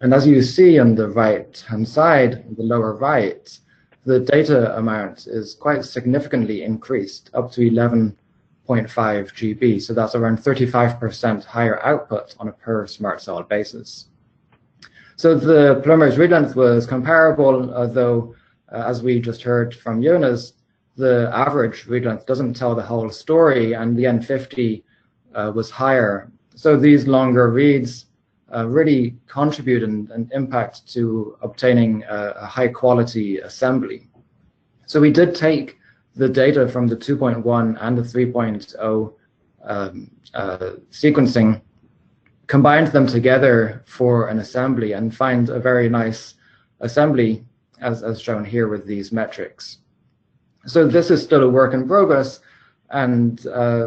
And as you see on the right-hand side, the lower right, the data amount is quite significantly increased, up to 11.5 GB, so that's around 35% higher output on a per SMRT cell basis. So the polymerase read length was comparable, although as we just heard from Jonas, the average read length doesn't tell the whole story, and the N50 was higher. So these longer reads really contribute and impact to obtaining a high quality assembly. So we did take the data from the 2.1 and the 3.0 sequencing, combined them together for an assembly, and find a very nice assembly as shown here with these metrics. So this is still a work in progress, and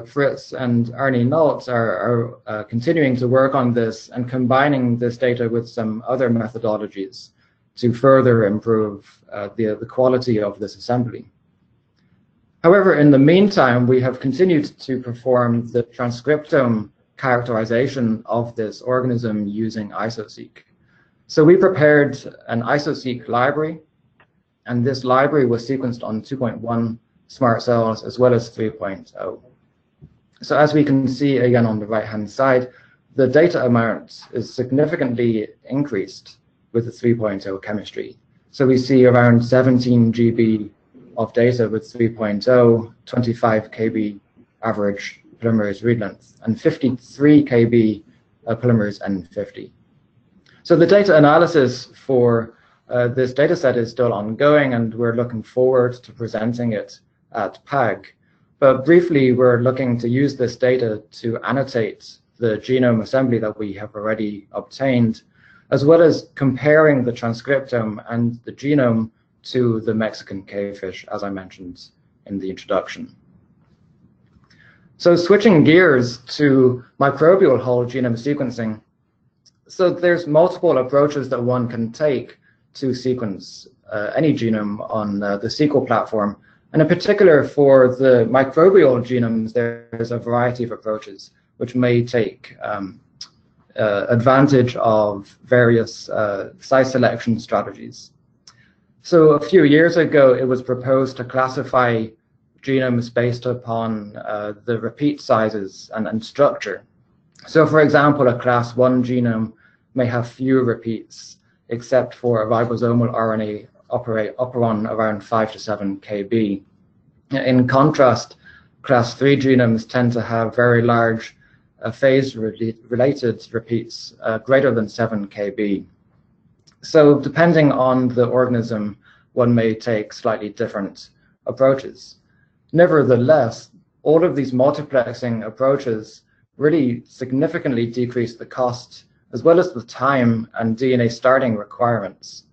Fritz and Arne Nault are continuing to work on this and combining this data with some other methodologies to further improve the quality of this assembly. However, in the meantime, we have continued to perform the transcriptome characterization of this organism using ISO-Seq. So we prepared an ISO-Seq library, and this library was sequenced on 2.1 SMRT cells as well as 3.0. So as we can see again on the right-hand side, the data amount is significantly increased with the 3.0 chemistry. So we see around 17 GB of data with 3.0, 25 kb average polymerase read length, and 53 kb polymerase N50. So the data analysis for this data set is still ongoing, and we're looking forward to presenting it at PAG. But briefly, we're looking to use this data to annotate the genome assembly that we have already obtained, as well as comparing the transcriptome and the genome to the Mexican cave fish, as I mentioned in the introduction. So switching gears to microbial whole genome sequencing. So there's multiple approaches that one can take to sequence any genome on the Sequel platform. And in particular for the microbial genomes, there's a variety of approaches which may take advantage of various size selection strategies. So a few years ago, it was proposed to classify genomes based upon the repeat sizes and structure. So for example, a class 1 genome may have few repeats, except for a ribosomal RNA operon around 5 to 7 kb. In contrast, class 3 genomes tend to have very large phase-related repeats greater than 7 kb. So depending on the organism, one may take slightly different approaches. Nevertheless, all of these multiplexing approaches really significantly decrease the cost as well as the time and DNA starting requirements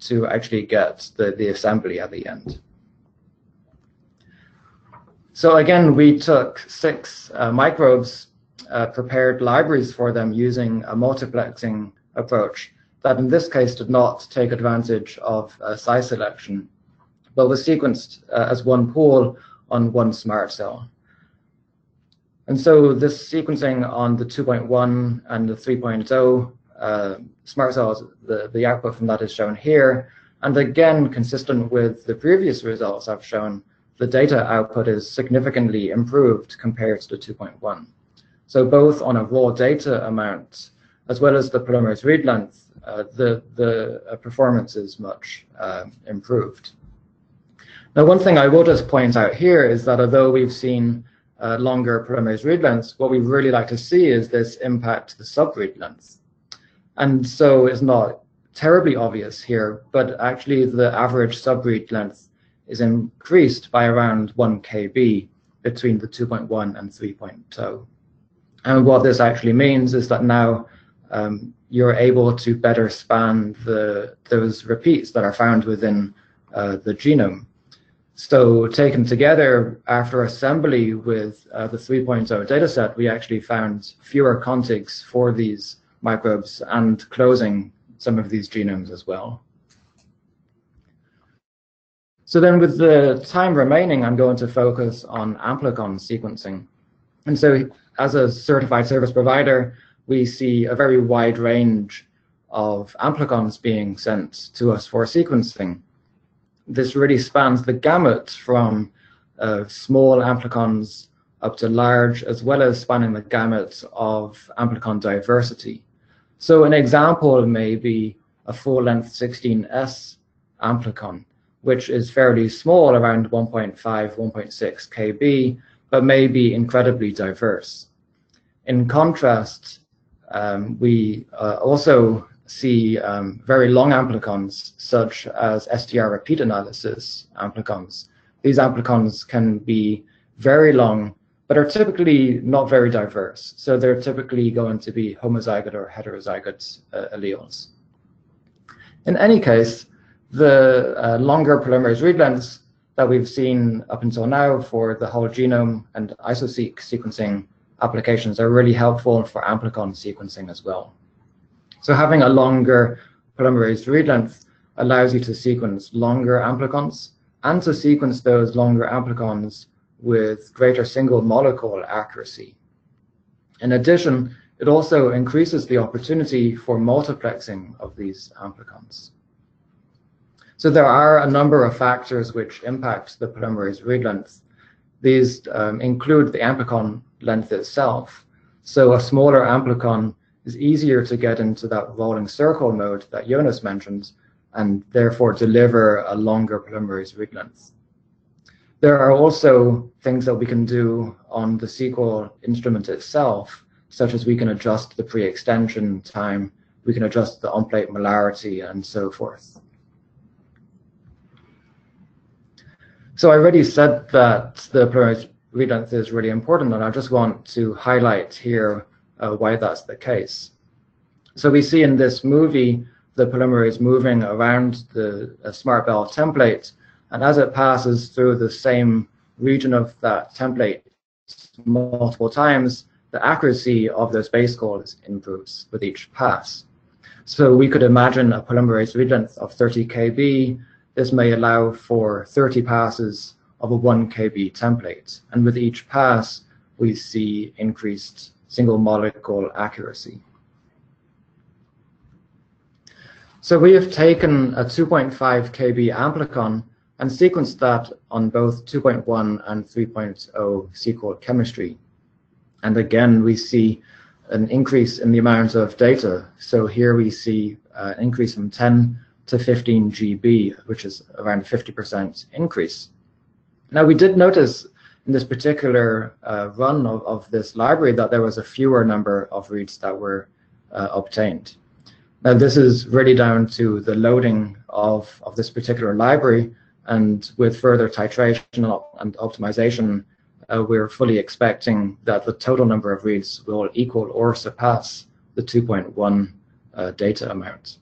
to actually get the assembly at the end. So again, we took 6 microbes, prepared libraries for them using a multiplexing approach that in this case did not take advantage of size selection, but was sequenced as one pool on one SMRT cell. And so this sequencing on the 2.1 and the 3.0 SMRT cells, the output from that is shown here. And again, consistent with the previous results I've shown, the data output is significantly improved compared to 2.1. So both on a raw data amount, as well as the polymerase read length, the performance is much improved. Now, one thing I will just point out here is that although we've seen longer polymerase read lengths, what we really like to see is this impact to the sub-read length. And so it's not terribly obvious here, but actually the average sub-read length is increased by around 1 kb between the 2.1 and 3.0. And what this actually means is that now you're able to better span those repeats that are found within the genome. So taken together, after assembly with the 3.0 dataset, we actually found fewer contigs for these microbes and closing some of these genomes as well. So then with the time remaining, I'm going to focus on amplicon sequencing. And so as a certified service provider, we see a very wide range of amplicons being sent to us for sequencing. This really spans the gamut from small amplicons up to large, as well as spanning the gamut of amplicon diversity. So an example may be a full-length 16S amplicon, which is fairly small, around 1.5, 1.6 kb, but may be incredibly diverse. In contrast, we also see very long amplicons, such as STR repeat analysis amplicons. These amplicons can be very long, but are typically not very diverse. So they're typically going to be homozygote or heterozygote alleles. In any case, the longer polymerase read lengths that we've seen up until now for the whole genome and ISO-Seq sequencing applications are really helpful for amplicon sequencing as well. So having a longer polymerase read length allows you to sequence longer amplicons and to sequence those longer amplicons with greater single molecule accuracy. In addition, it also increases the opportunity for multiplexing of these amplicons. So there are a number of factors which impact the polymerase read length. These include the amplicon length itself. So a smaller amplicon is easier to get into that rolling circle mode that Jonas mentioned, and therefore deliver a longer polymerase read length. There are also things that we can do on the Sequel instrument itself, such as we can adjust the pre-extension time, we can adjust the on-plate molarity, and so forth. So I already said that the polymerase read length is really important, and I just want to highlight here why that's the case. So we see in this movie the polymerase moving around the SMRT Bell template, and as it passes through the same region of that template multiple times, the accuracy of those base calls improves with each pass. So we could imagine a polymerase read length of 30 kb. This may allow for 30 passes of a 1 kb template, and with each pass we see increased single molecule accuracy. So we have taken a 2.5 kb amplicon and sequenced that on both 2.1 and 3.0 Sequel chemistry. And again, we see an increase in the amount of data. So here we see an increase from 10 to 15 GB, which is around a 50% increase. Now, we did notice in this particular run of this library that there was a fewer number of reads that were obtained. Now this is really down to the loading of this particular library, and with further titration and optimization, we're fully expecting that the total number of reads will equal or surpass the 2.1 data amount.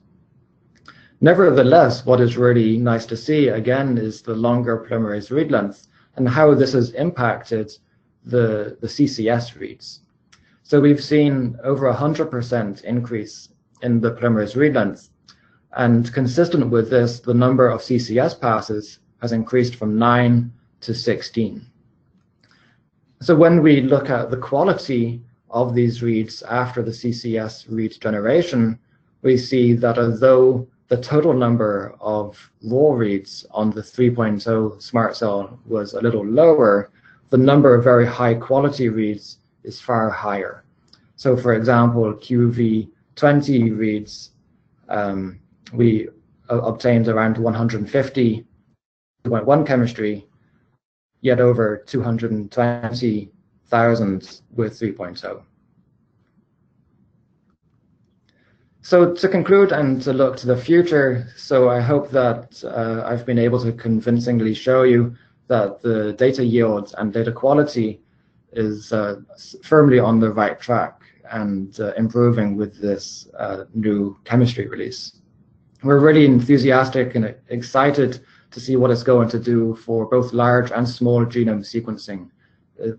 Nevertheless, what is really nice to see again is the longer polymerase read length and how this has impacted the CCS reads. So we've seen over 100% increase in the polymerase read length, and consistent with this, the number of CCS passes has increased from 9 to 16. So when we look at the quality of these reads after the CCS read generation, we see that although the total number of raw reads on the 3.0 smart cell was a little lower, the number of very high quality reads is far higher. So for example, QV20 reads, we obtained around 150 2.1 chemistry, yet over 220,000 with 3.0. So to conclude and to look to the future, so I hope that I've been able to convincingly show you that the data yield and data quality is firmly on the right track and improving with this new chemistry release. We're really enthusiastic and excited to see what it's going to do for both large and small genome sequencing.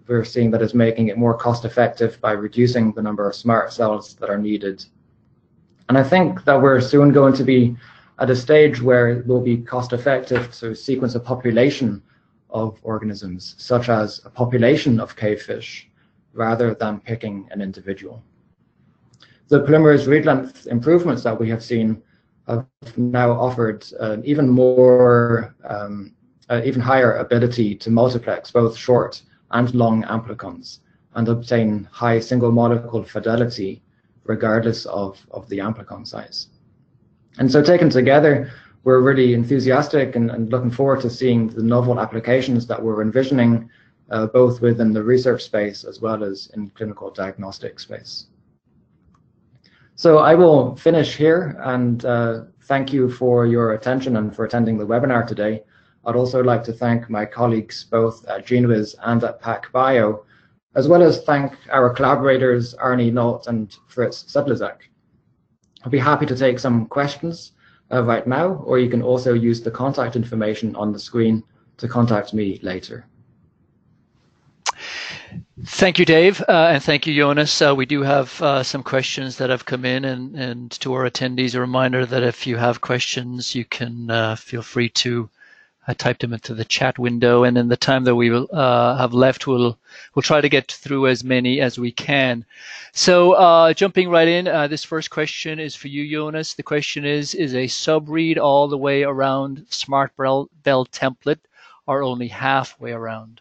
We're seeing that it's making it more cost effective by reducing the number of smart cells that are needed. And I think that we're soon going to be at a stage where it will be cost-effective to sequence a population of organisms, such as a population of cavefish, rather than picking an individual. The polymerase read length improvements that we have seen have now offered an even more, even higher ability to multiplex both short and long amplicons and obtain high single molecule fidelity regardless of the amplicon size. And so taken together, we're really enthusiastic and looking forward to seeing the novel applications that we're envisioning, both within the research space as well as in clinical diagnostic space. So I will finish here, and thank you for your attention and for attending the webinar today. I'd also like to thank my colleagues both at GeneWiz and at PacBio, as well as thank our collaborators, Arne Nault and Fritz Sedlazeck. I'll be happy to take some questions right now, or you can also use the contact information on the screen to contact me later. Thank you, Dave, and thank you, Jonas. We do have some questions that have come in, and to our attendees, a reminder that if you have questions, you can feel free to type them into the chat window. And in the time that we will, have left, we'll try to get through as many as we can. So jumping right in, this first question is for you, Jonas. The question is a subread all the way around smart bell template or only halfway around?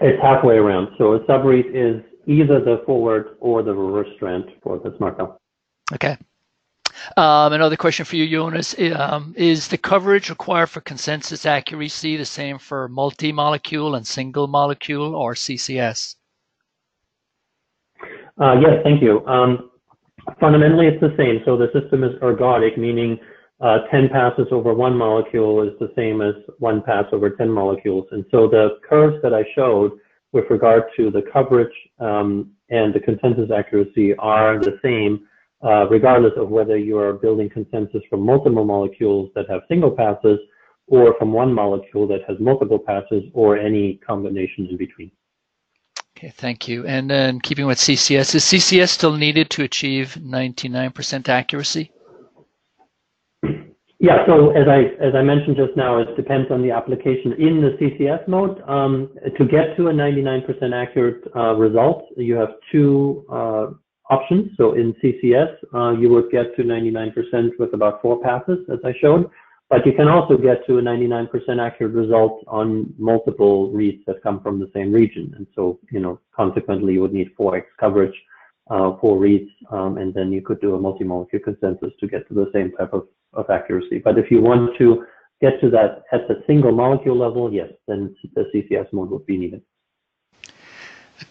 It's halfway around. So a subread is either the forward or the reverse strand for the smart bell. Okay. Another question for you, Jonas. Is the coverage required for consensus accuracy the same for multi-molecule and single molecule or CCS? Yes, thank you. Fundamentally, it's the same. So the system is ergodic, meaning 10 passes over one molecule is the same as one pass over 10 molecules. And so the curves that I showed with regard to the coverage and the consensus accuracy are the same, regardless of whether you are building consensus from multiple molecules that have single passes or from one molecule that has multiple passes or any combination in between. Okay, thank you. And then keeping with CCS, is CCS still needed to achieve 99% accuracy? Yeah, so as I mentioned just now, it depends on the application in the CCS mode. To get to a 99% accurate result, you have two options. So in CCS, you would get to 99% with about 4 passes, as I showed, but you can also get to a 99% accurate result on multiple reads that come from the same region. And so, you know, consequently, you would need 4x coverage for reads, and then you could do a multi-molecule consensus to get to the same type of accuracy. But if you want to get to that at the single molecule level, yes, then the CCS mode would be needed.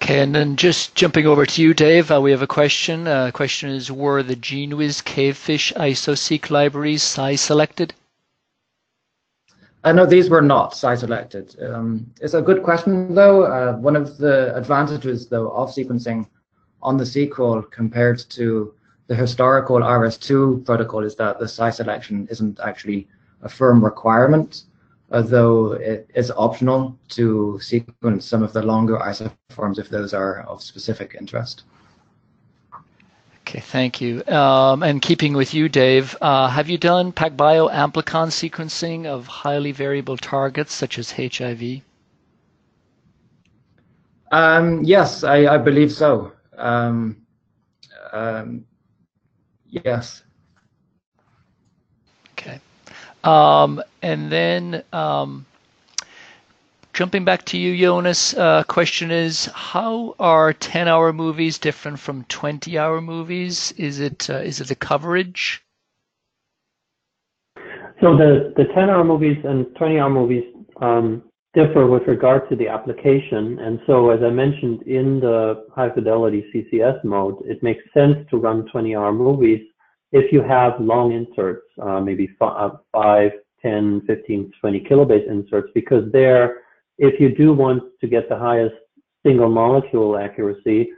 Okay, and then just jumping over to you, Dave, we have a question. The question is, were the GeneWiz cavefish ISO-Seq libraries size-selected? No, these were not size-selected. It's a good question, though. One of the advantages, though, of sequencing on the Sequel compared to the historical RS2 protocol is that the site selection isn't actually a firm requirement, although it is optional to sequence some of the longer isoforms if those are of specific interest. Okay, thank you. And keeping with you, Dave, have you done PacBio amplicon sequencing of highly variable targets such as HIV? Yes, I believe so. Yes. Okay. And then jumping back to you, Jonas, question is, how are 10-hour movies different from 20-hour movies? Is it the coverage? So the 10-hour movies and 20-hour movies differ with regard to the application. And so, as I mentioned, in the high-fidelity CCS mode, it makes sense to run 20-hour movies if you have long inserts, maybe 5, 10, 15, 20 kilobase inserts, because they're, if you do want to get the highest single molecule accuracy,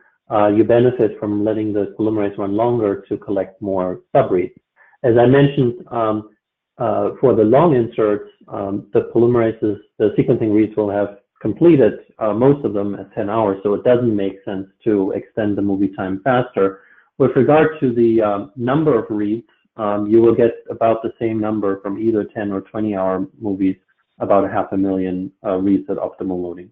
you benefit from letting the polymerase run longer to collect more subreads. As I mentioned, for the long inserts, the polymerases, the sequencing reads will have completed most of them at 10 hours, so it doesn't make sense to extend the movie time faster. With regard to the number of reads, you will get about the same number from either 10 or 20-hour movies, about a 500,000 reads at optimal loading.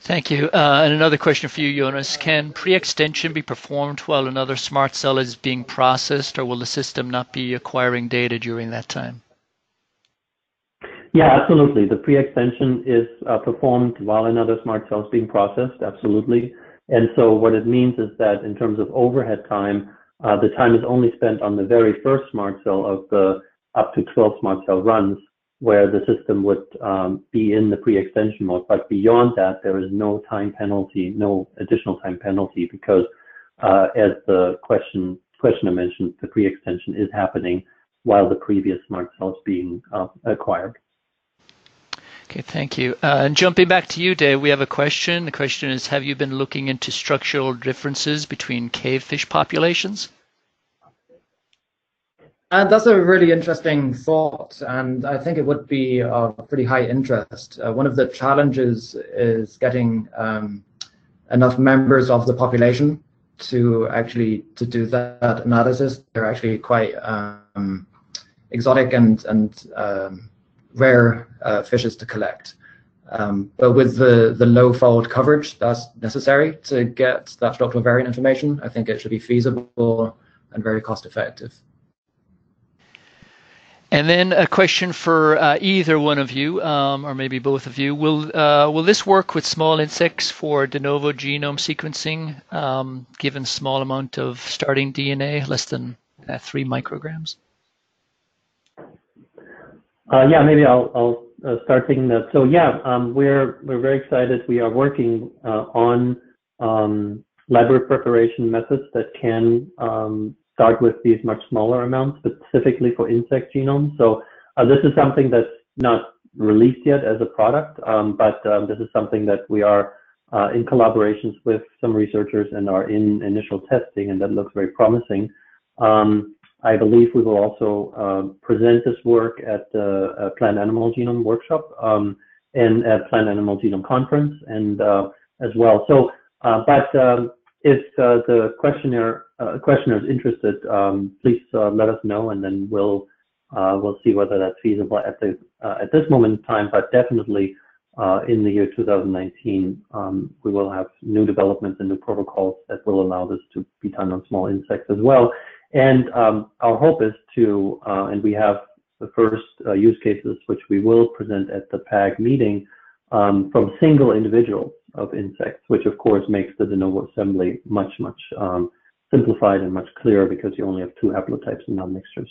Thank you. And another question for you, Jonas. Can pre-extension be performed while another SMRT cell is being processed, or will the system not be acquiring data during that time? Yeah, absolutely. The pre-extension is performed while another SMRT cell is being processed, absolutely. And so what it means is that in terms of overhead time, the time is only spent on the very first SMRT cell of the up to 12 SMRT cell runs, where the system would be in the pre-extension mode. But beyond that, there is no time penalty, no additional time penalty, because as the questioner mentioned, the pre-extension is happening while the previous SMRT cell is being acquired. Okay, thank you. And jumping back to you, Dave, we have a question. The question is, have you been looking into structural differences between cavefish populations? That's a really interesting thought, and I think it would be of pretty high interest. One of the challenges is getting enough members of the population to actually do that analysis. They're actually quite exotic and rare fishes to collect. But with the low fold coverage that's necessary to get that structural variant information, I think it should be feasible and very cost effective. And then a question for either one of you, or maybe both of you. Will this work with small insects for de novo genome sequencing, given small amount of starting DNA, less than 3 micrograms? Yeah, maybe I'll start taking that. So yeah, we're very excited. We are working on library preparation methods that can start with these much smaller amounts, specifically for insect genomes. So this is something that's not released yet as a product, but this is something that we are in collaborations with some researchers and are in initial testing, and that looks very promising. I believe we will also present this work at the Plant Animal Genome Workshop and at Plant Animal Genome Conference, and as well. So, if the questioner is interested, please let us know, and then we'll see whether that's feasible at this moment in time. But definitely in the year 2019, we will have new developments and new protocols that will allow this to be done on small insects as well. And our hope is to, and we have the first use cases which we will present at the PAG meeting, from single individuals of insects, which of course makes the de novo assembly much, much simplified and much clearer, because you only have 2 haplotypes and non-mixtures.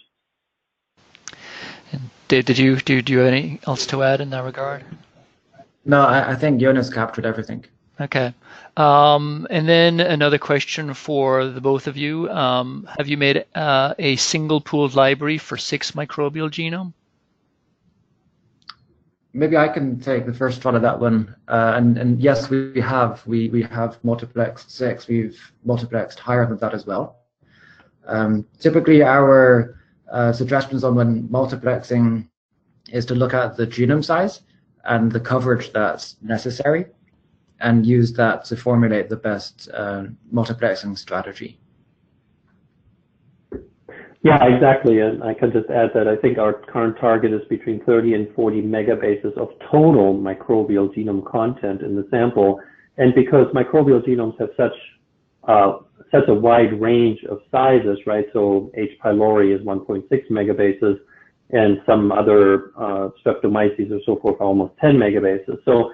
And Dave, do you have anything else to add in that regard? No, I think Jonas captured everything. Okay. And then another question for the both of you. Have you made a single pooled library for 6 microbial genome? Maybe I can take the first shot of that one. And yes, we have multiplexed six. We've multiplexed higher than that as well. Typically, our suggestions on when multiplexing is to look at the genome size and the coverage that's necessary, and use that to formulate the best multiplexing strategy. Yeah, exactly, and I can just add that I think our current target is between 30 and 40 megabases of total microbial genome content in the sample, and because microbial genomes have such a wide range of sizes, right? So H. pylori is 1.6 megabases, and some other streptomyces or so forth are almost 10 megabases. So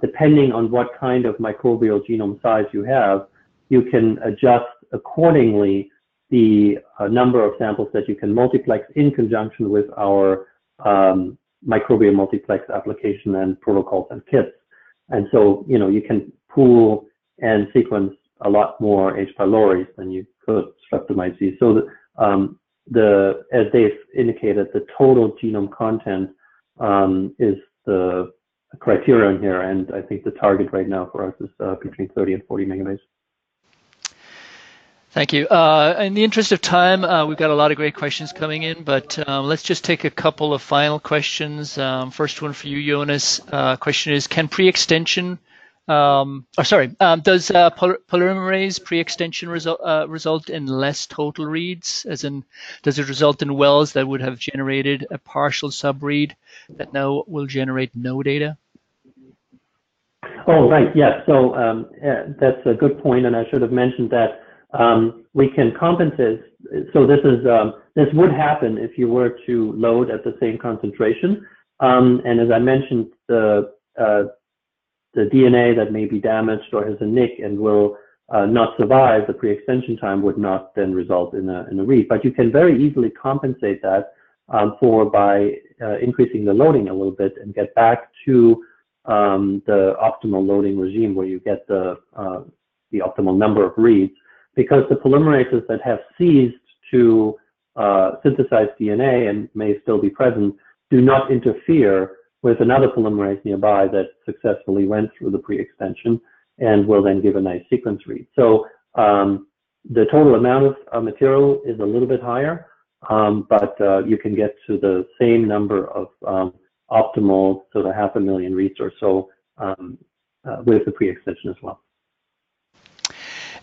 depending on what kind of microbial genome size you have, you can adjust accordingly the number of samples that you can multiplex in conjunction with our microbial multiplex application and protocols and kits. And so, you know, you can pool and sequence a lot more H. pylori than you could streptomyces. So as Dave indicated, the total genome content is the criterion here, and I think the target right now for us is between 30 and 40 megabases. Thank you. In the interest of time, we've got a lot of great questions coming in, but let's just take a couple of final questions. First one for you, Jonas. Question is, can pre-extension, does polymerase pre-extension result in less total reads? As in, does it result in wells that would have generated a partial subread that now will generate no data? Oh, right, yes. So that's a good point, and I should have mentioned that. We can compensate. So this is this would happen if you were to load at the same concentration. And as I mentioned, the DNA that may be damaged or has a nick and will not survive the pre-extension time would not then result in a read. But you can very easily compensate that by increasing the loading a little bit and get back to the optimal loading regime where you get the optimal number of reads. Because the polymerases that have ceased to synthesize DNA and may still be present do not interfere with another polymerase nearby that successfully went through the pre-extension and will then give a nice sequence read. So the total amount of material is a little bit higher, but you can get to the same number of optimal sort of 500,000 reads or so with the pre-extension as well.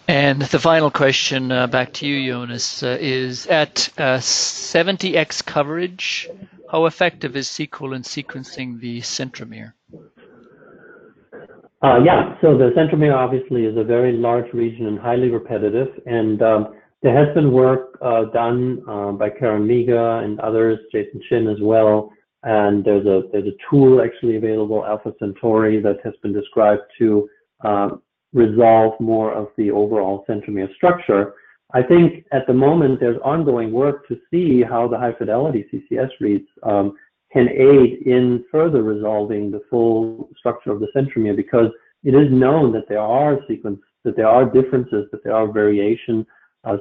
And the final question back to you, Jonas, is at 70x coverage, how effective is Sequel in sequencing the centromere? Yeah, so the centromere obviously is a very large region and highly repetitive. And there has been work done by Karen Miga and others, Jason Chin as well. And there's a tool actually available, Alpha Centauri, that has been described to resolve more of the overall centromere structure. I think at the moment there's ongoing work to see how the high fidelity CCS reads can aid in further resolving the full structure of the centromere, because it is known that there are differences, that there are variation,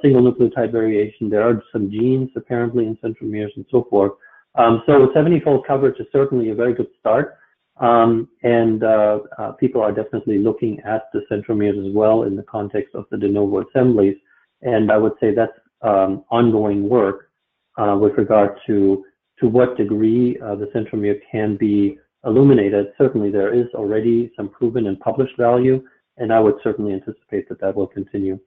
single nucleotide variation, there are some genes apparently in centromeres and so forth. So 70-fold coverage is certainly a very good start. And people are definitely looking at the centromeres as well in the context of the de novo assemblies. And I would say that's ongoing work with regard to what degree the centromere can be illuminated. Certainly there is already some proven and published value, and I would certainly anticipate that that will continue.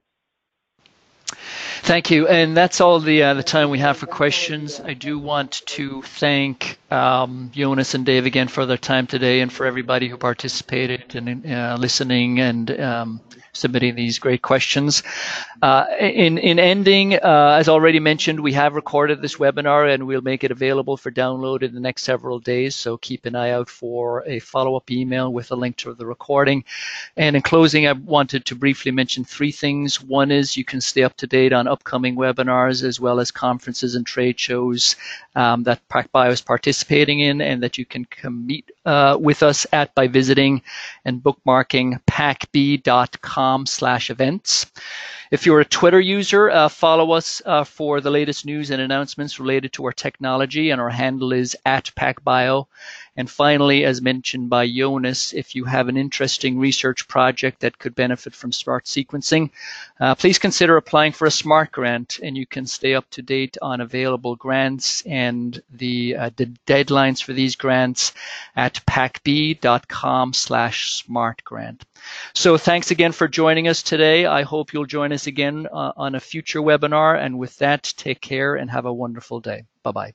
Thank you, and that's all the time we have for questions. I do want to thank Jonas and Dave again for their time today, and for everybody who participated and listening and submitting these great questions. In ending, as already mentioned, we have recorded this webinar and we'll make it available for download in the next several days. So keep an eye out for a follow-up email with a link to the recording. And in closing, I wanted to briefly mention three things. One is you can stay up to date on upcoming webinars as well as conferences and trade shows that PacBio is participating in, and that you can come meet with us at by visiting and bookmarking pacb.com/events. If you're a Twitter user, follow us for the latest news and announcements related to our technology, and our handle is @PacBio. And finally, as mentioned by Jonas, if you have an interesting research project that could benefit from SMRT sequencing, please consider applying for a SMRT grant, and you can stay up to date on available grants and the deadlines for these grants at pacb.com/smartgrant. So thanks again for joining us today. I hope you'll join us again on a future webinar. And with that, take care and have a wonderful day. Bye-bye.